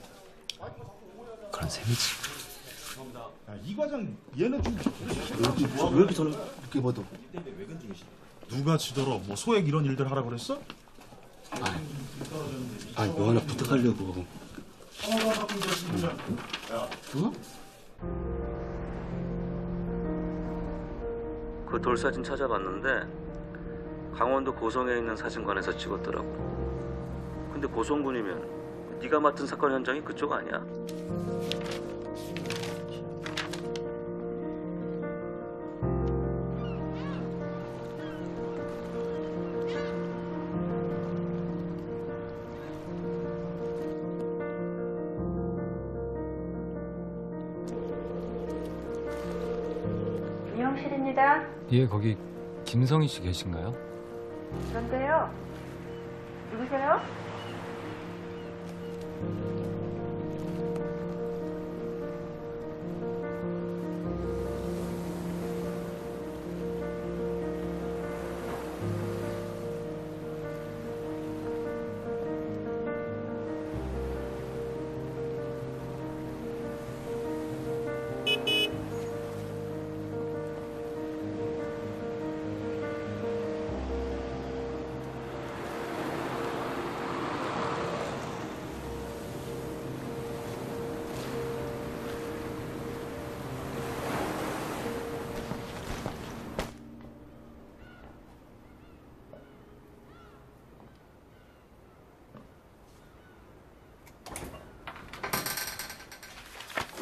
그런 셈이지. 야, 이 과장 얘는 좀 왜 이렇게 저를 이렇게 봐도. 누가 지더러 뭐 소액 이런 일들 하라 그랬어? 아니 뭐 하나 부탁하려고. 어? 그 돌 사진 찾아봤는데 강원도 고성에 있는 사진관에서 찍었더라고. 근데 고성군이면 네가 맡은 사건 현장이 그쪽 아니야? 고맙습니다. 예, 거기 김성희 씨 계신가요? 그런데요. 누구세요?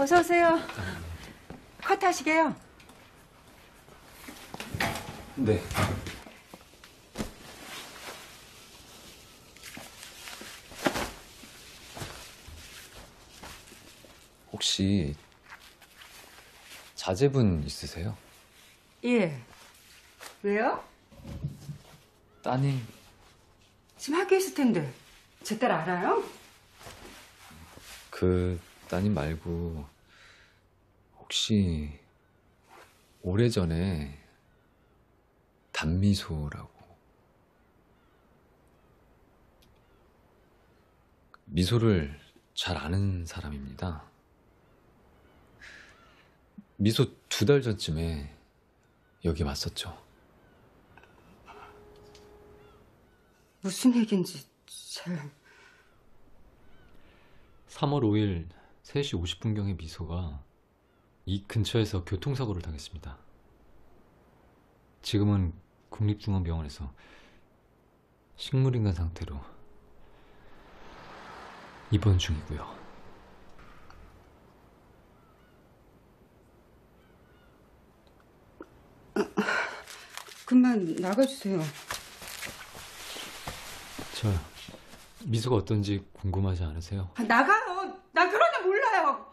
어서 오세요. 컷 하시게요. 네. 혹시 자제분 있으세요? 예. 왜요? 따님. 지금 학교에 있을 텐데. 제 딸 알아요? 따님 말고 혹시 오래전에 단미소라고 미소를 잘 아는 사람입니다. 미소 2달 전쯤에 여기 왔었죠. 무슨 얘기인지 잘... 3월 5일 3시 50분경에 미소가 이 근처에서 교통사고를 당했습니다. 지금은 국립중앙병원에서 식물인간 상태로 입원 중이고요. 그만 나가주세요. 저 미소가 어떤지 궁금하지 않으세요? 나가요! 난 그런 애 몰라요!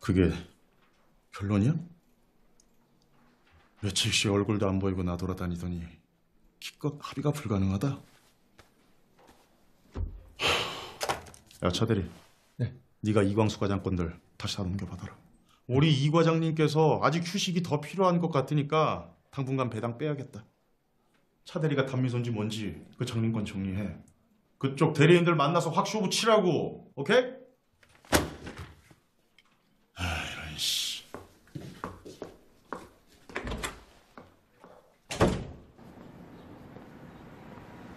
그게 결론이야? 며칠씩 얼굴도 안 보이고 나돌아다니더니 기껏 합의가 불가능하다? 야, 차대리. 네. 네가 이광수 과장 건들 다시 다 넘겨받아라. 우리 이 과장님께서 아직 휴식이 더 필요한 것 같으니까 당분간 배당 빼야겠다. 차대리가 단미소인지 뭔지 그 장님 건 정리해. 그쪽 대리인들 만나서 확쇼부 치라고. 오케이?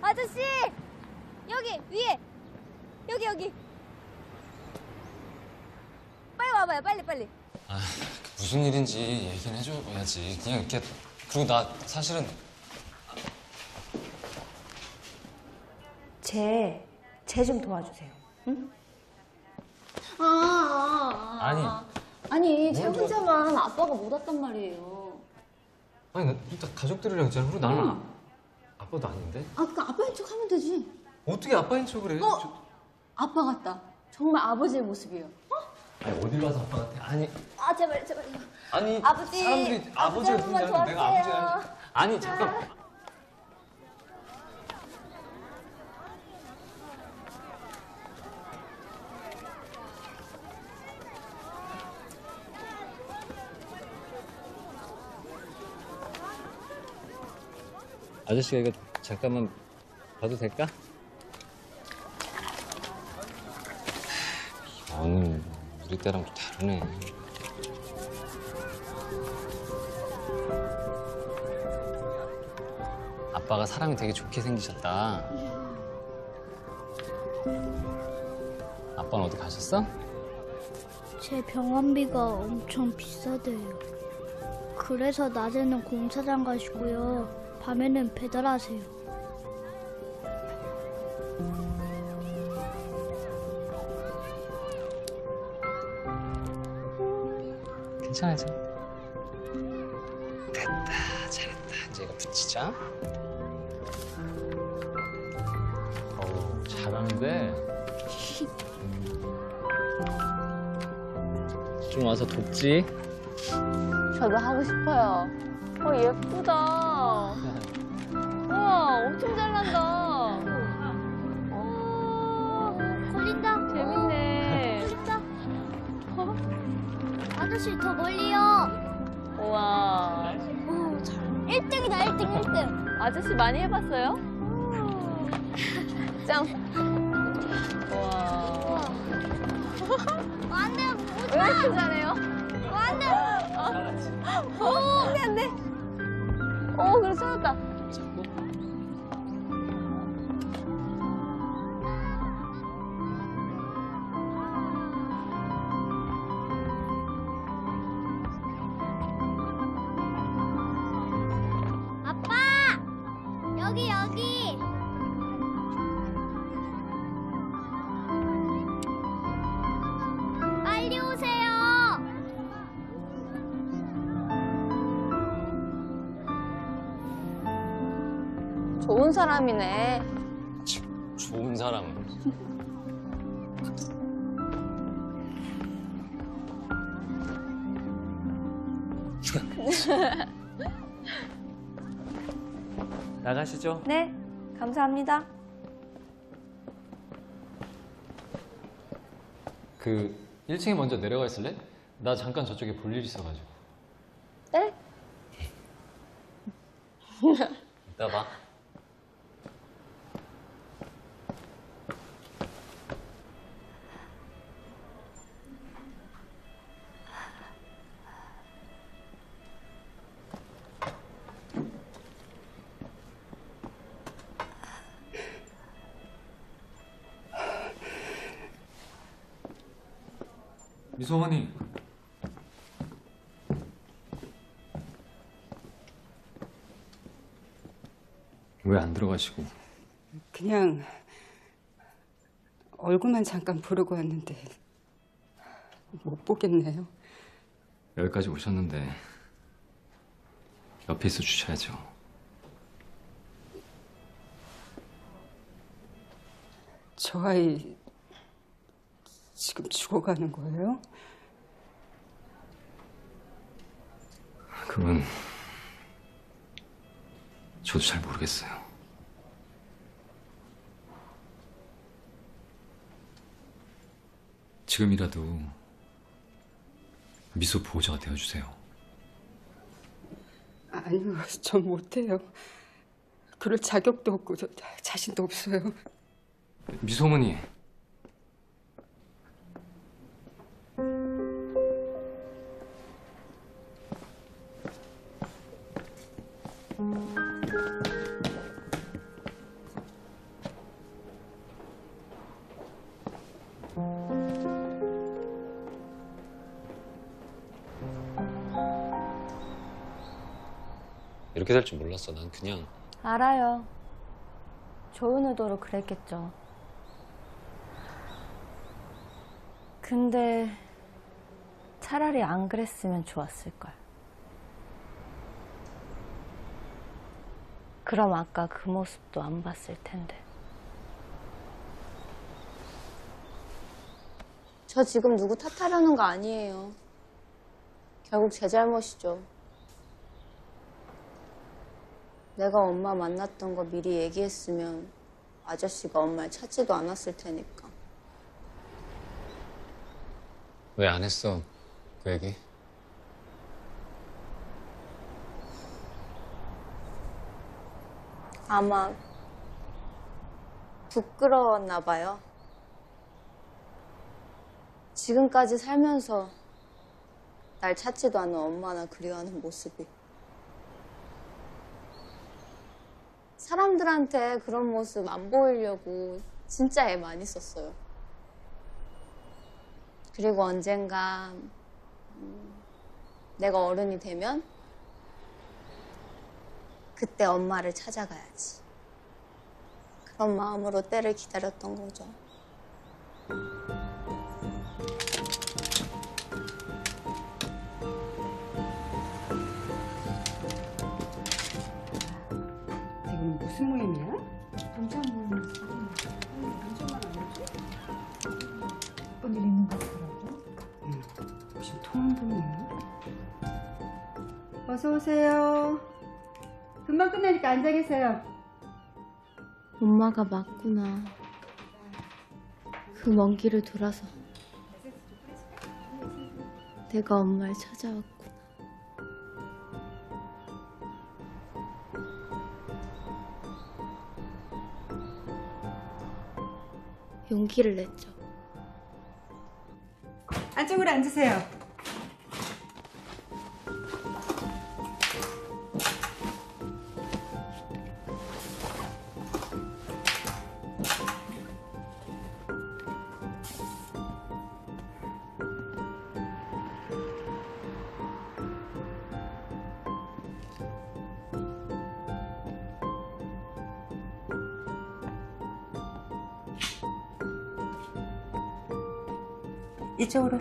아저씨! 여기! 위에! 여기 여기! 빨리 와봐요. 빨리! 아, 무슨 일인지 얘기는 해줘야지. 그냥 이렇게... 그리고 나 사실은... 쟤 좀 도와주세요. 응? 아니, 쟤 혼자만 아빠가 못 왔단 말이에요. 아니, 나 일단 가족들이랑 있잖아. 그리고 나는... 아빠도 아닌데? 아, 그러니까 아빠인 척 하면 되지. 어떻게 아빠인 척을 해? 아빠 같다. 정말 아버지의 모습이에요. 어? 아니, 어딜 봐서 아빠 같아? 아니. 아, 제발. 아니, 아버지. 사람들이 아버지를 부르는데 내가 아버지야. 아니, 잠깐. 아저씨가 이거 잠깐만 봐도 될까? 너는 우리 때랑 다르네. 아빠가 사람이 되게 좋게 생기셨다. 아빠는 어디 가셨어? 제 병원비가 엄청 비싸대요. 그래서 낮에는 공사장 가시고요, 밤에는 배달하세요. 괜찮아져. 됐다, 잘했다. 이제 이거 붙이자. 어우, 잘하는데. 좀 와서 돕지? 저도 하고 싶어요. 어, 예쁘다. 우와, 엄청 잘난다. 걸린다. 재밌네. 진짜. 아저씨, 더 멀리요. 우와. 오, 잘. 1등이다, 1등, 1등. 아저씨 많이 해봤어요? 짱. 우와. 안 돼, 못 가. 왜 이렇게 잘해요? 안 돼! 안 돼, 안 돼! 오, 그래, 찾았다. 아빠! 여기, 여기! 빨리 오세요! 좋은 사람이네. 좋은 사람. 나가시죠. 네, 감사합니다. 그 1층에 먼저 내려가 있을래? 나 잠깐 저쪽에 볼 일 있어가지고. 네? 이따 봐. 미소원이. 왜 안 들어가시고? 그냥 얼굴만 잠깐 보려고 왔는데 못 보겠네요. 여기까지 오셨는데 옆에 있어 주셔야죠. 저 아이 지금 죽어가는 거예요? 그건 저도 잘 모르겠어요. 지금이라도 미소 보호자가 되어주세요. 아니요, 전 못해요. 그럴 자격도 없고 자신도 없어요. 미소 어머니. 이렇게 될 줄 몰랐어. 난 그냥 알아요. 좋은 의도로 그랬겠죠. 근데 차라리 안 그랬으면 좋았을걸. 그럼 아까 그 모습도 안 봤을 텐데. 저 지금 누구 탓하려는 거 아니에요. 결국 제 잘못이죠. 내가 엄마 만났던 거 미리 얘기했으면 아저씨가 엄마를 찾지도 않았을 테니까. 왜 안 했어, 그 얘기? 아마 부끄러웠나 봐요. 지금까지 살면서 날 찾지도 않은 엄마나 그리워하는 모습이. 사람들한테 그런 모습 안 보이려고 진짜 애 많이 썼어요. 그리고 언젠가 내가 어른이 되면 그때 엄마를 찾아가야지. 그런 마음으로 때를 기다렸던 거죠. 지금 무슨 모임이야? 반찬 모임. 반찬만 안 오지? 오늘 있는 거 같더라고. 응. 혹시 통화 좀 해요? 어서 오세요. 금방 끝나니까 앉아 계세요. 엄마가 맞구나. 그 먼 길을 돌아서 내가 엄마를 찾아왔구나. 용기를 냈죠. 안쪽으로 앉으세요. 이쪽으로.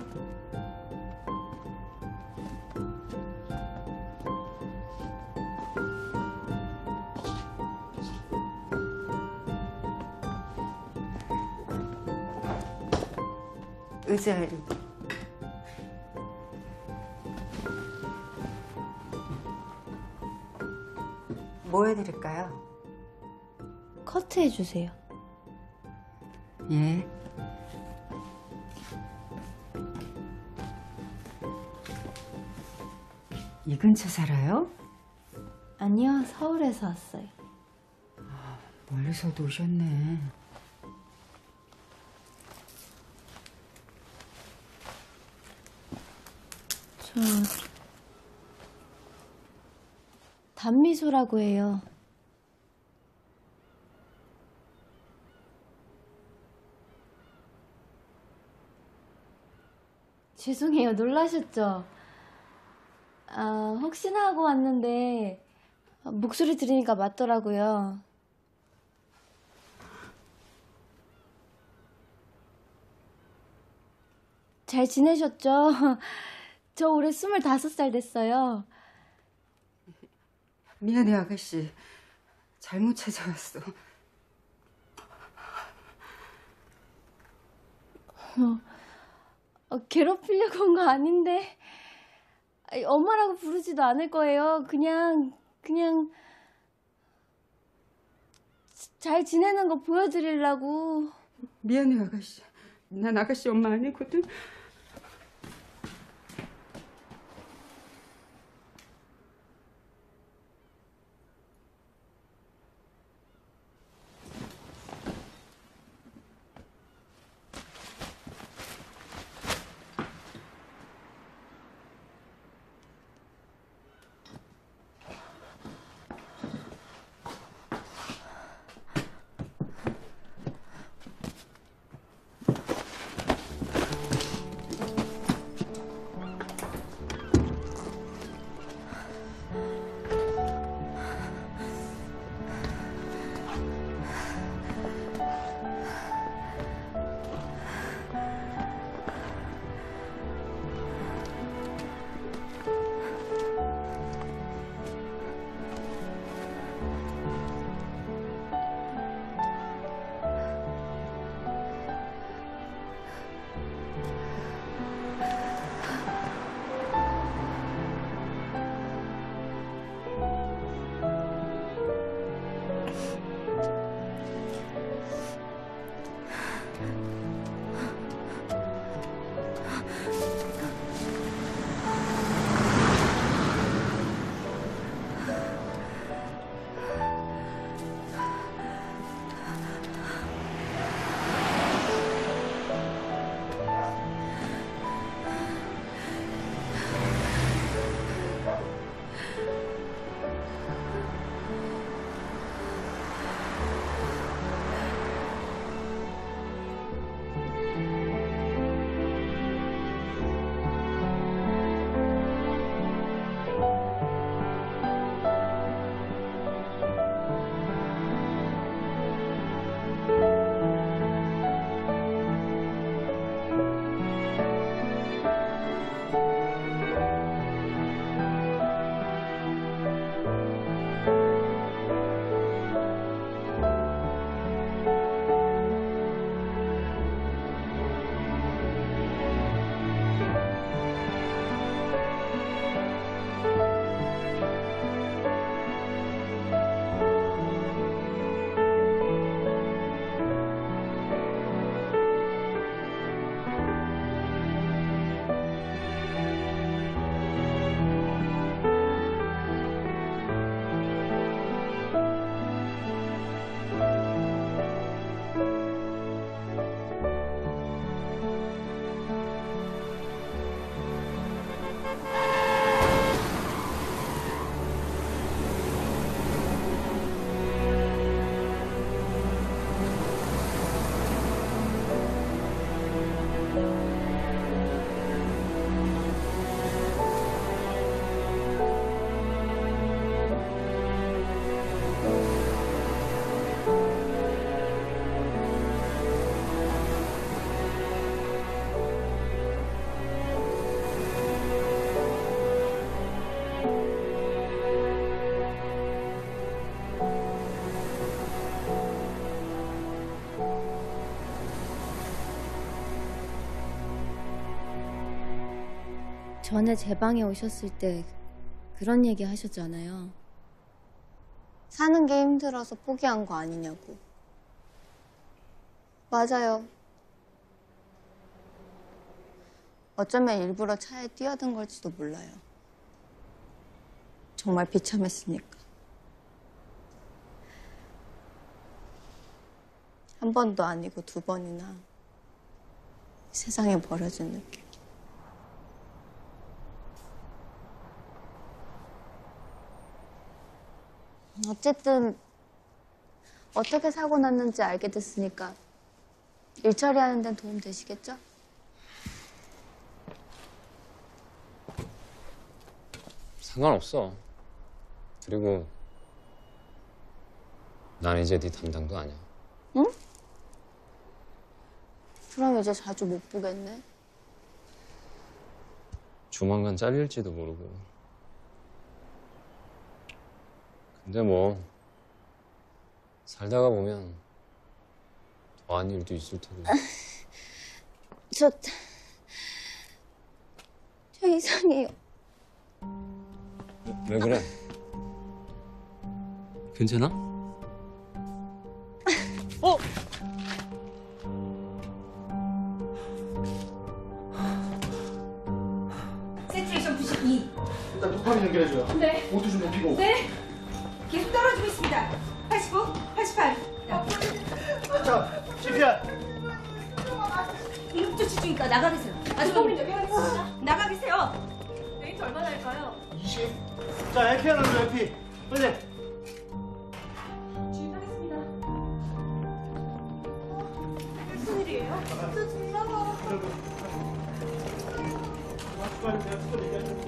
의자에. 뭐 해드릴까요? 커트 해주세요. 예. 이 근처 살아요? 아니요, 서울에서 왔어요. 아, 멀리서도 오셨네. 저... 단미소라고 해요. 죄송해요, 놀라셨죠? 아, 혹시나 하고 왔는데 목소리 들으니까 맞더라고요. 잘 지내셨죠? 저 올해 25살 됐어요. 미안해, 아가씨. 잘못 찾아왔어. 괴롭히려고 온 거 아닌데. 엄마라고 부르지도 않을 거예요. 그냥 잘 지내는 거 보여드리려고. 미안해, 아가씨. 난 아가씨 엄마 아니거든. 전에 제 방에 오셨을 때 그런 얘기 하셨잖아요. 사는 게 힘들어서 포기한 거 아니냐고. 맞아요. 어쩌면 일부러 차에 뛰어든 걸지도 몰라요. 정말 비참했으니까. 한 번도 아니고 두 번이나 세상에 버려진 느낌. 어쨌든 어떻게 사고 났는지 알게 됐으니까 일 처리하는 데는 도움 되시겠죠? 상관없어. 그리고 난 이제 네 담당도 아니야. 응? 그럼 이제 자주 못 보겠네. 조만간 잘릴지도 모르고. 근데 뭐 살다가 보면 더한 일도 있을 테고. 저 이상해요. 왜 그래? 괜찮아? 어? 세츄레이션 92. 일단 도파민 연결해줘요. 네. 모두 좀 높이고. 네. 계속 떨어지고 있습니다. 85, 88. 자, 준비야. 응급조치 중이니까 나가 계세요. 아주 도파민 연결하겠습니다. 나가 계세요. 레이트 얼마나 할까요? 20. 자, LP 하나 더 LP. 빨리. 주입하겠습니다. 무슨 일이에요? 저 지나가. 빨리 내가 수도 얘기할게.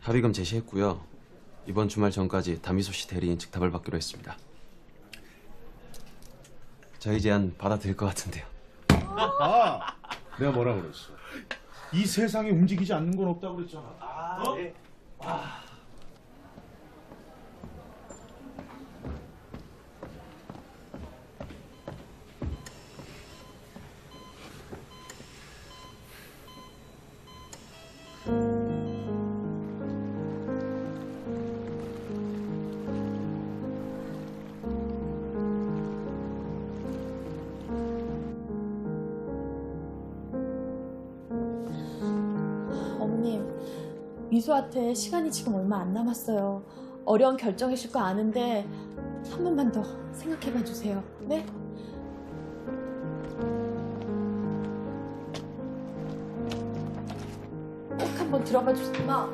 합의금 제시했고요. 이번 주말 전까지 단미소 씨 대리인 즉답을 받기로 했습니다. 저희 제안 받아들일 것 같은데요. 아, 내가 뭐라 그랬어? 이 세상에 움직이지 않는 건 없다고 그랬잖아. 아, 어? 네. 와. 미소한테 시간이 지금 얼마 안 남았어요. 어려운 결정이실 거 아는데 한 번만 더 생각해봐 주세요. 네? 꼭 한번 들어봐 주세요. 엄마.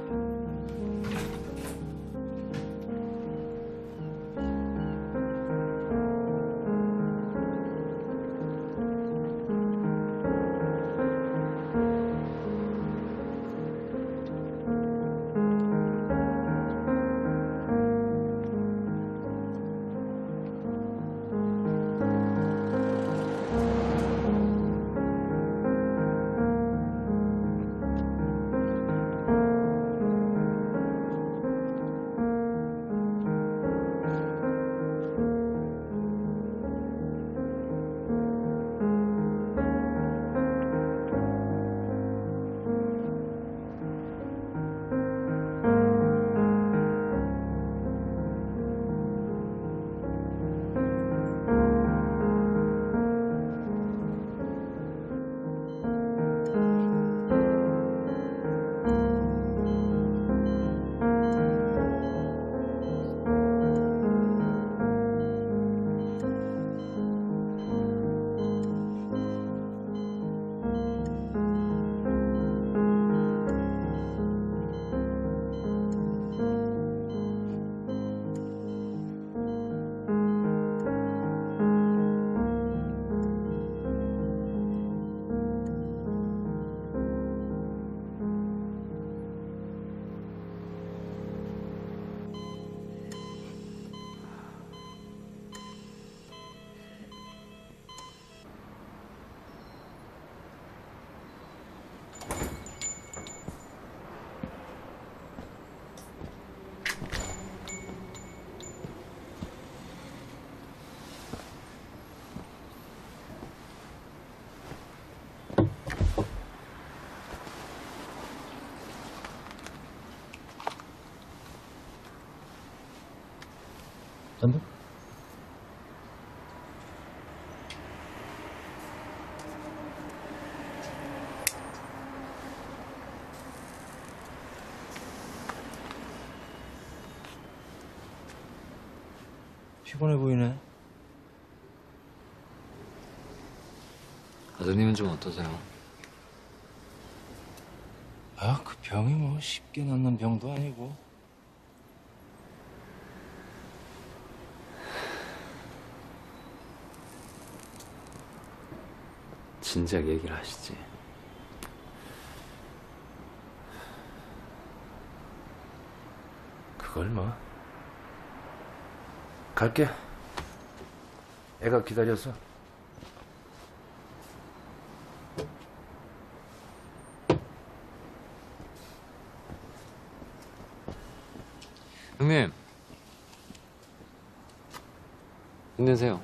피곤해 보이네. 아드님은 좀 어떠세요? 아, 그 병이 뭐 쉽게 낫는 병도 아니고. 진작 얘기를 하시지. 그걸 뭐. 갈게. 애가 기다려서. 형님. 힘내세요.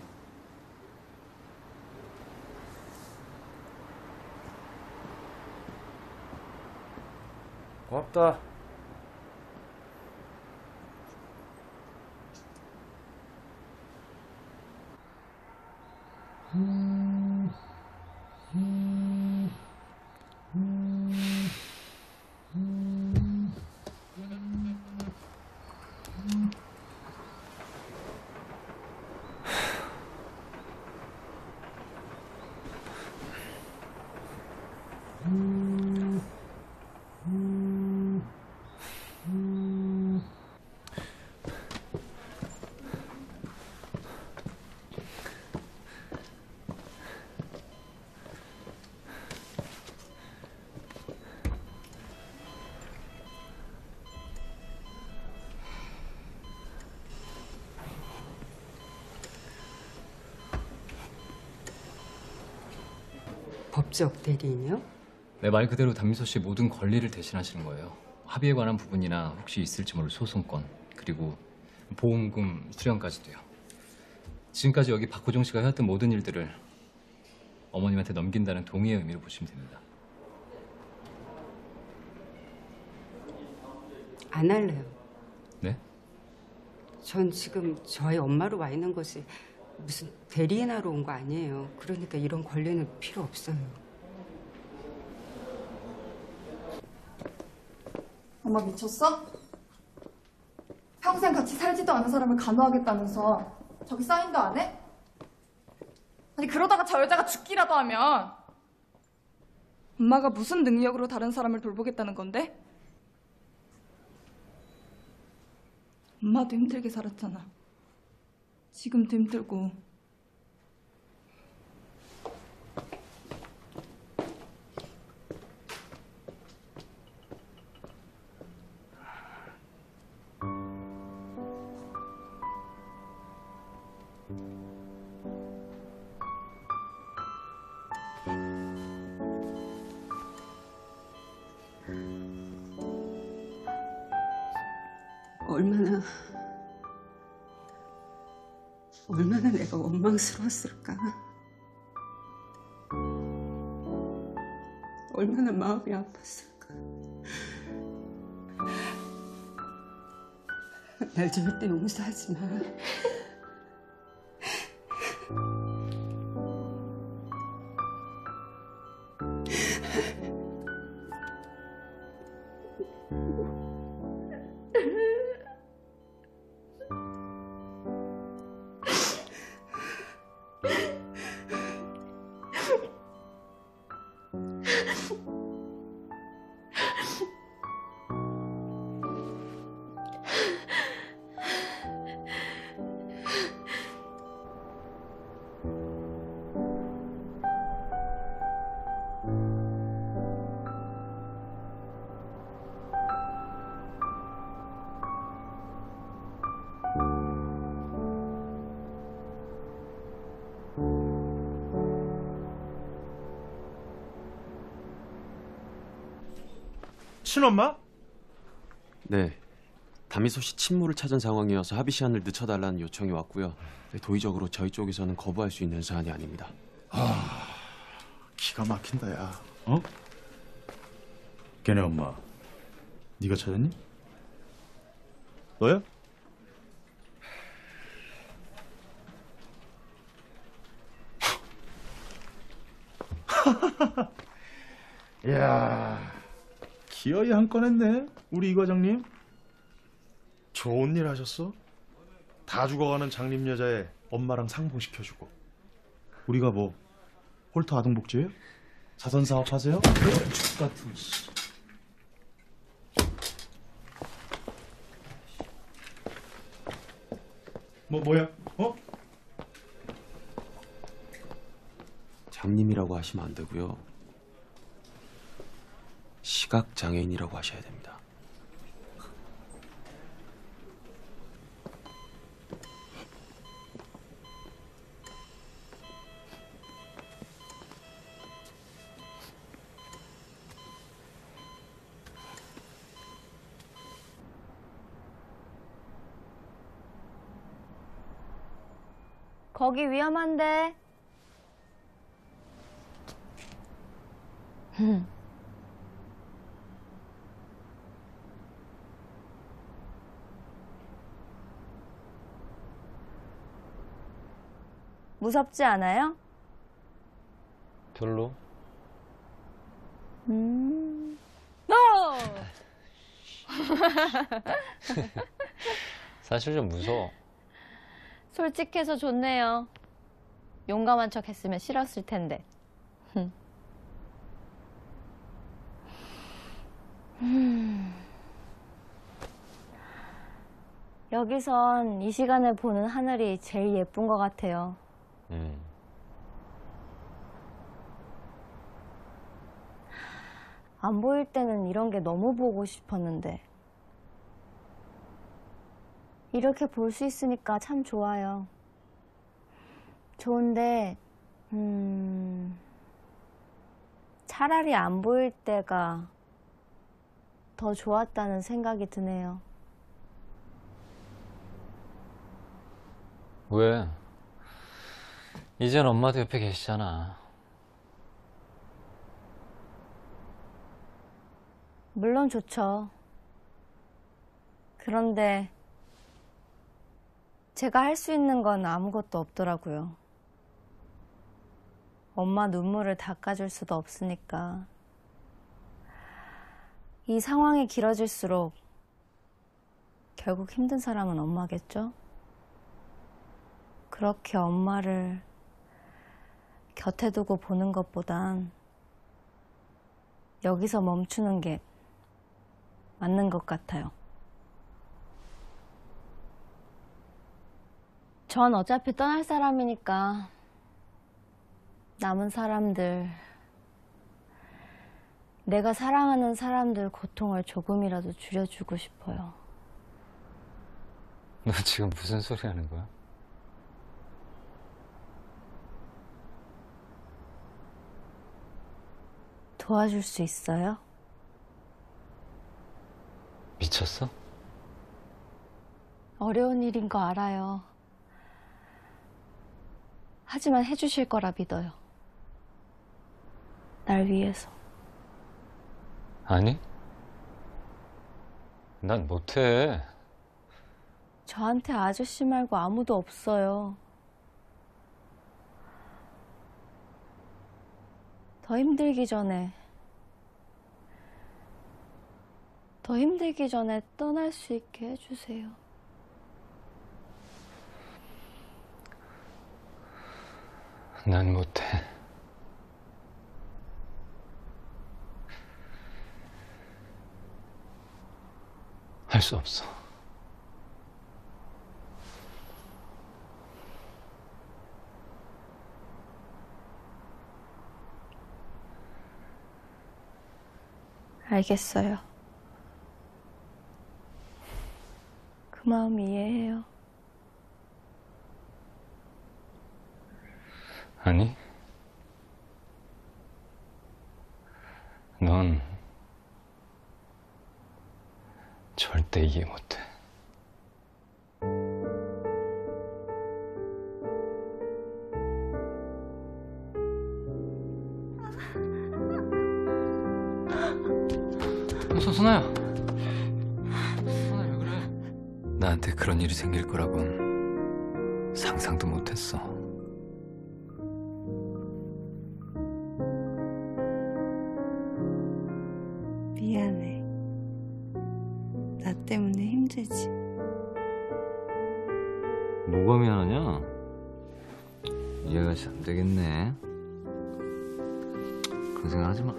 고맙다. 법적 대리인이요? 네, 말 그대로 단미소 씨 모든 권리를 대신하시는 거예요. 합의에 관한 부분이나 혹시 있을지 모를 소송권, 그리고 보험금 수령까지도요. 지금까지 여기 박호정 씨가 해왔던 모든 일들을 어머님한테 넘긴다는 동의의 의미로 보시면 됩니다. 안 할래요. 네? 전 지금 저의 엄마로 와 있는 것이 무슨 대리인하러 온 거 아니에요. 그러니까 이런 권리는 필요 없어요. 엄마 미쳤어? 평생 같이 살지도 않은 사람을 간호하겠다면서 저기 사인도 안 해? 아니 그러다가 저 여자가 죽기라도 하면 엄마가 무슨 능력으로 다른 사람을 돌보겠다는 건데? 엄마도 힘들게 살았잖아. 지금도 힘들고. 얼마나 내가 원망스러웠을까. 얼마나 마음이 아팠을까. 날 절대 용서하지 마. 친엄마? 네, 단미소 씨 친모를 찾은 상황이어서 합의 시한을 늦춰달라는 요청이 왔고요. 도의적으로 저희 쪽에서는 거부할 수 있는 사안이 아닙니다. 아, 기가 막힌다 야. 어? 걔네 엄마 네가 찾았니? 너야? 야. 기어이 한 건 했네, 우리 이 과장님. 좋은 일 하셨어? 다 죽어가는 장립 여자에 엄마랑 상봉시켜주고. 우리가 뭐 홀터 아동복지예요? 자선사업 하세요? 같은. 뭐야? 어? 장님이라고 하시면 안 되고요. 시각장애인이라고 하셔야 됩니다. 거기 위험한데. 무섭지 않아요? 별로. No! 사실 좀 무서워. 솔직해서 좋네요. 용감한 척 했으면 싫었을 텐데. 여기선 이 시간에 보는 하늘이 제일 예쁜 것 같아요. 안 보일 때는 이런 게 너무 보고 싶었는데. 이렇게 볼 수 있으니까 참 좋아요. 좋은데 차라리 안 보일 때가 더 좋았다는 생각이 드네요. 왜? 이젠 엄마도 옆에 계시잖아. 물론 좋죠. 그런데 제가 할 수 있는 건 아무것도 없더라고요. 엄마 눈물을 닦아줄 수도 없으니까. 이 상황이 길어질수록 결국 힘든 사람은 엄마겠죠? 그렇게 엄마를 곁에 두고 보는 것보단 여기서 멈추는 게 맞는 것 같아요. 전 어차피 떠날 사람이니까 남은 사람들, 내가 사랑하는 사람들 고통을 조금이라도 줄여주고 싶어요. 너 지금 무슨 소리 하는 거야? 도와줄 수 있어요? 미쳤어? 어려운 일인 거 알아요. 하지만 해주실 거라 믿어요. 날 위해서. 아니, 난 못해. 저한테 아저씨 말고 아무도 없어요. 더 힘들기 전에 떠날 수 있게 해주세요. 난 못해. 할 수 없어. 알겠어요. 그 마음 이해해요. 아니, 넌 절대 이해 못해. 선아야, 선아야 왜 그래? 나한테 그런 일이 생길 거라곤 상상도 못했어. 미안해. 나 때문에 힘들지. 뭐가 미안하냐? 이해가 잘 안 되겠네. 그런 생각 하지 마.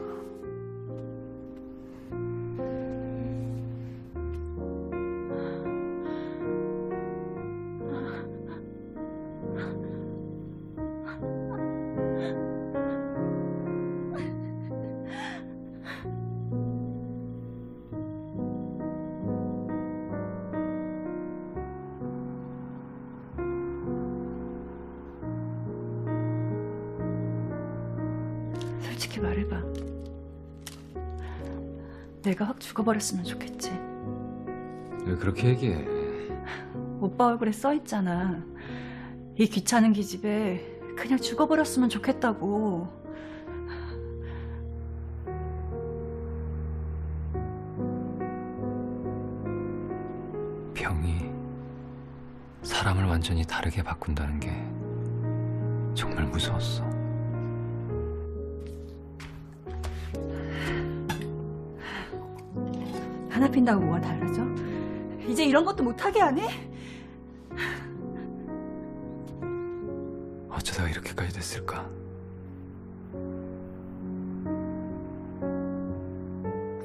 솔직히 말해봐. 내가 확 죽어버렸으면 좋겠지. 왜 그렇게 얘기해? 오빠 얼굴에 써있잖아. 이 귀찮은 기집애 그냥 죽어버렸으면 좋겠다고. 병이 사람을 완전히 다르게 바꾼다는 게 정말 무서웠어. 하나 핀다고 뭐가 달라져? 이제 이런 것도 못하게 하네? 어쩌다가 이렇게까지 됐을까?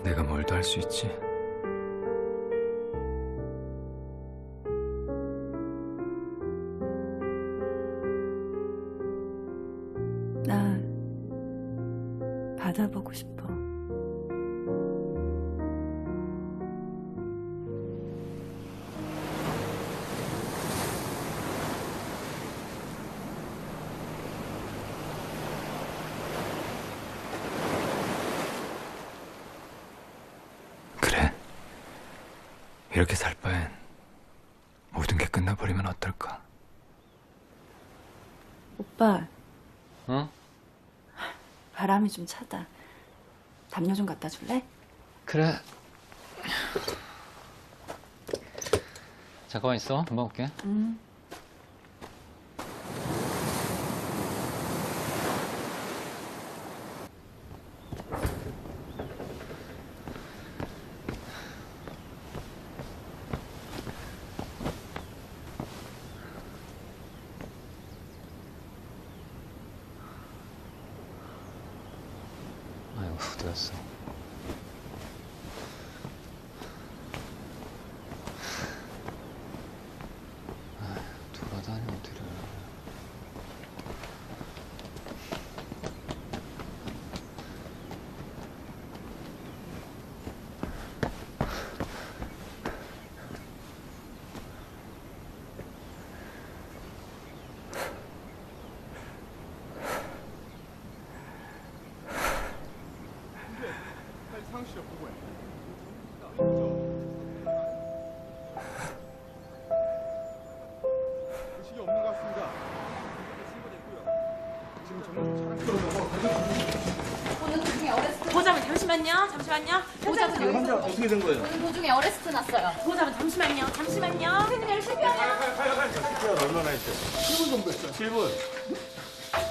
내가 뭘 더 할 수 있지? 나 바다 보고 싶어. 이렇게 살 바엔 모든 게 끝나버리면 어떨까? 오빠. 응? 바람이 좀 차다. 담요 좀 갖다 줄래? 그래. 잠깐만 있어. 금방 올게. 응. 잠시만요. 보호자분 여기 있어요. 어떻게 된 거예요? 오늘 도중에 어레스트 났어요. 보호자분 잠시만요. 잠시만요. 선생님 여기 실패하냐? 실패하러 얼마나 했어요? 7분 정도 했어요. 7분.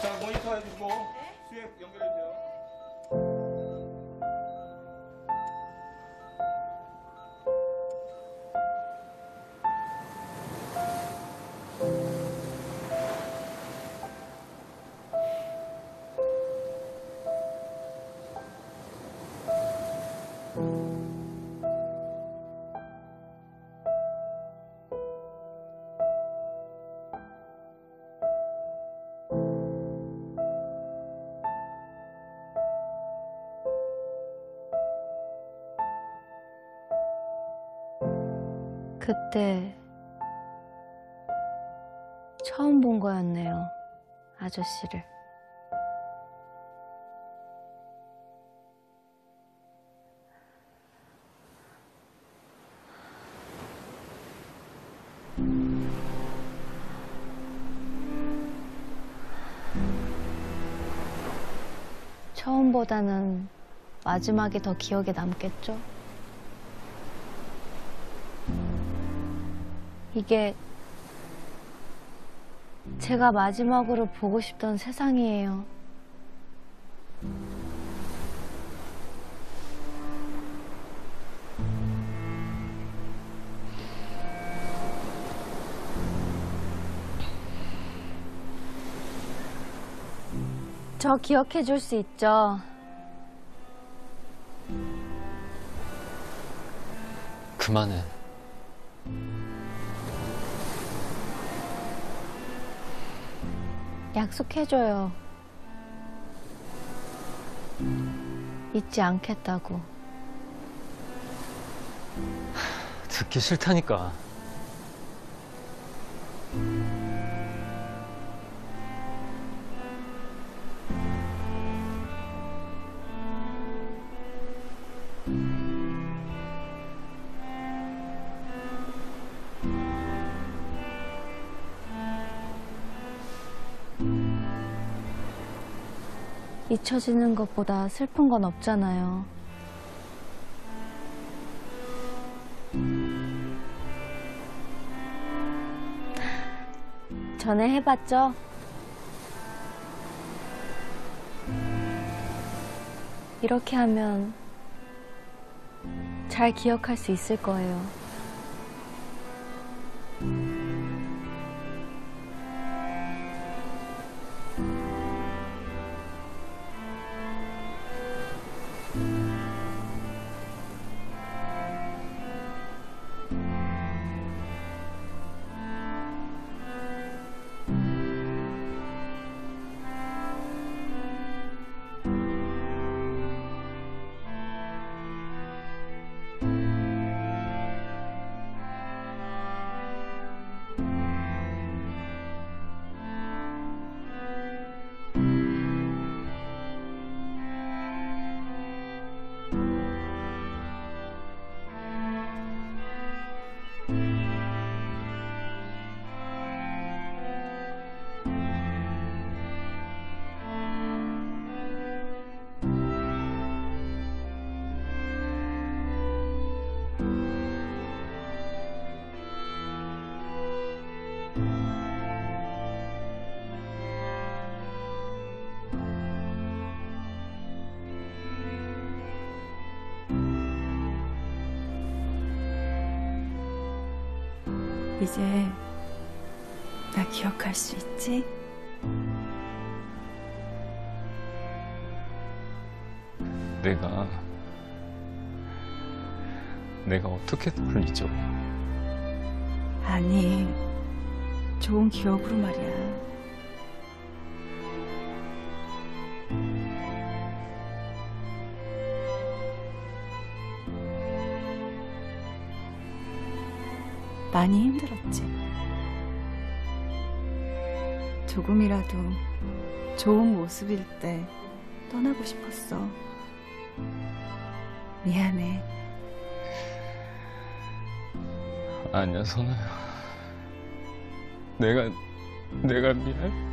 자, 모니터 해주시고 수행 연결해주세요. 그때 처음 본 거였네요, 아저씨를. 처음보다는 마지막이 더 기억에 남겠죠? 이게 제가 마지막으로 보고 싶던 세상이에요. 저 기억해 줄 수 있죠? 그만해. 약속해줘요. 잊지 않겠다고. 듣기 싫다니까. 잊혀지는 것보다 슬픈 건 없잖아요. 전에 해봤죠? 이렇게 하면 잘 기억할 수 있을 거예요. 이제 나 기억할 수 있지? 내가 어떻게 너를 잊어? 아니, 좋은 기억으로 말이야. 많이 힘들었지. 조금이라도 좋은 모습일 때 떠나고 싶었어. 미안해. 아니야, 선아야. 내가 미안해?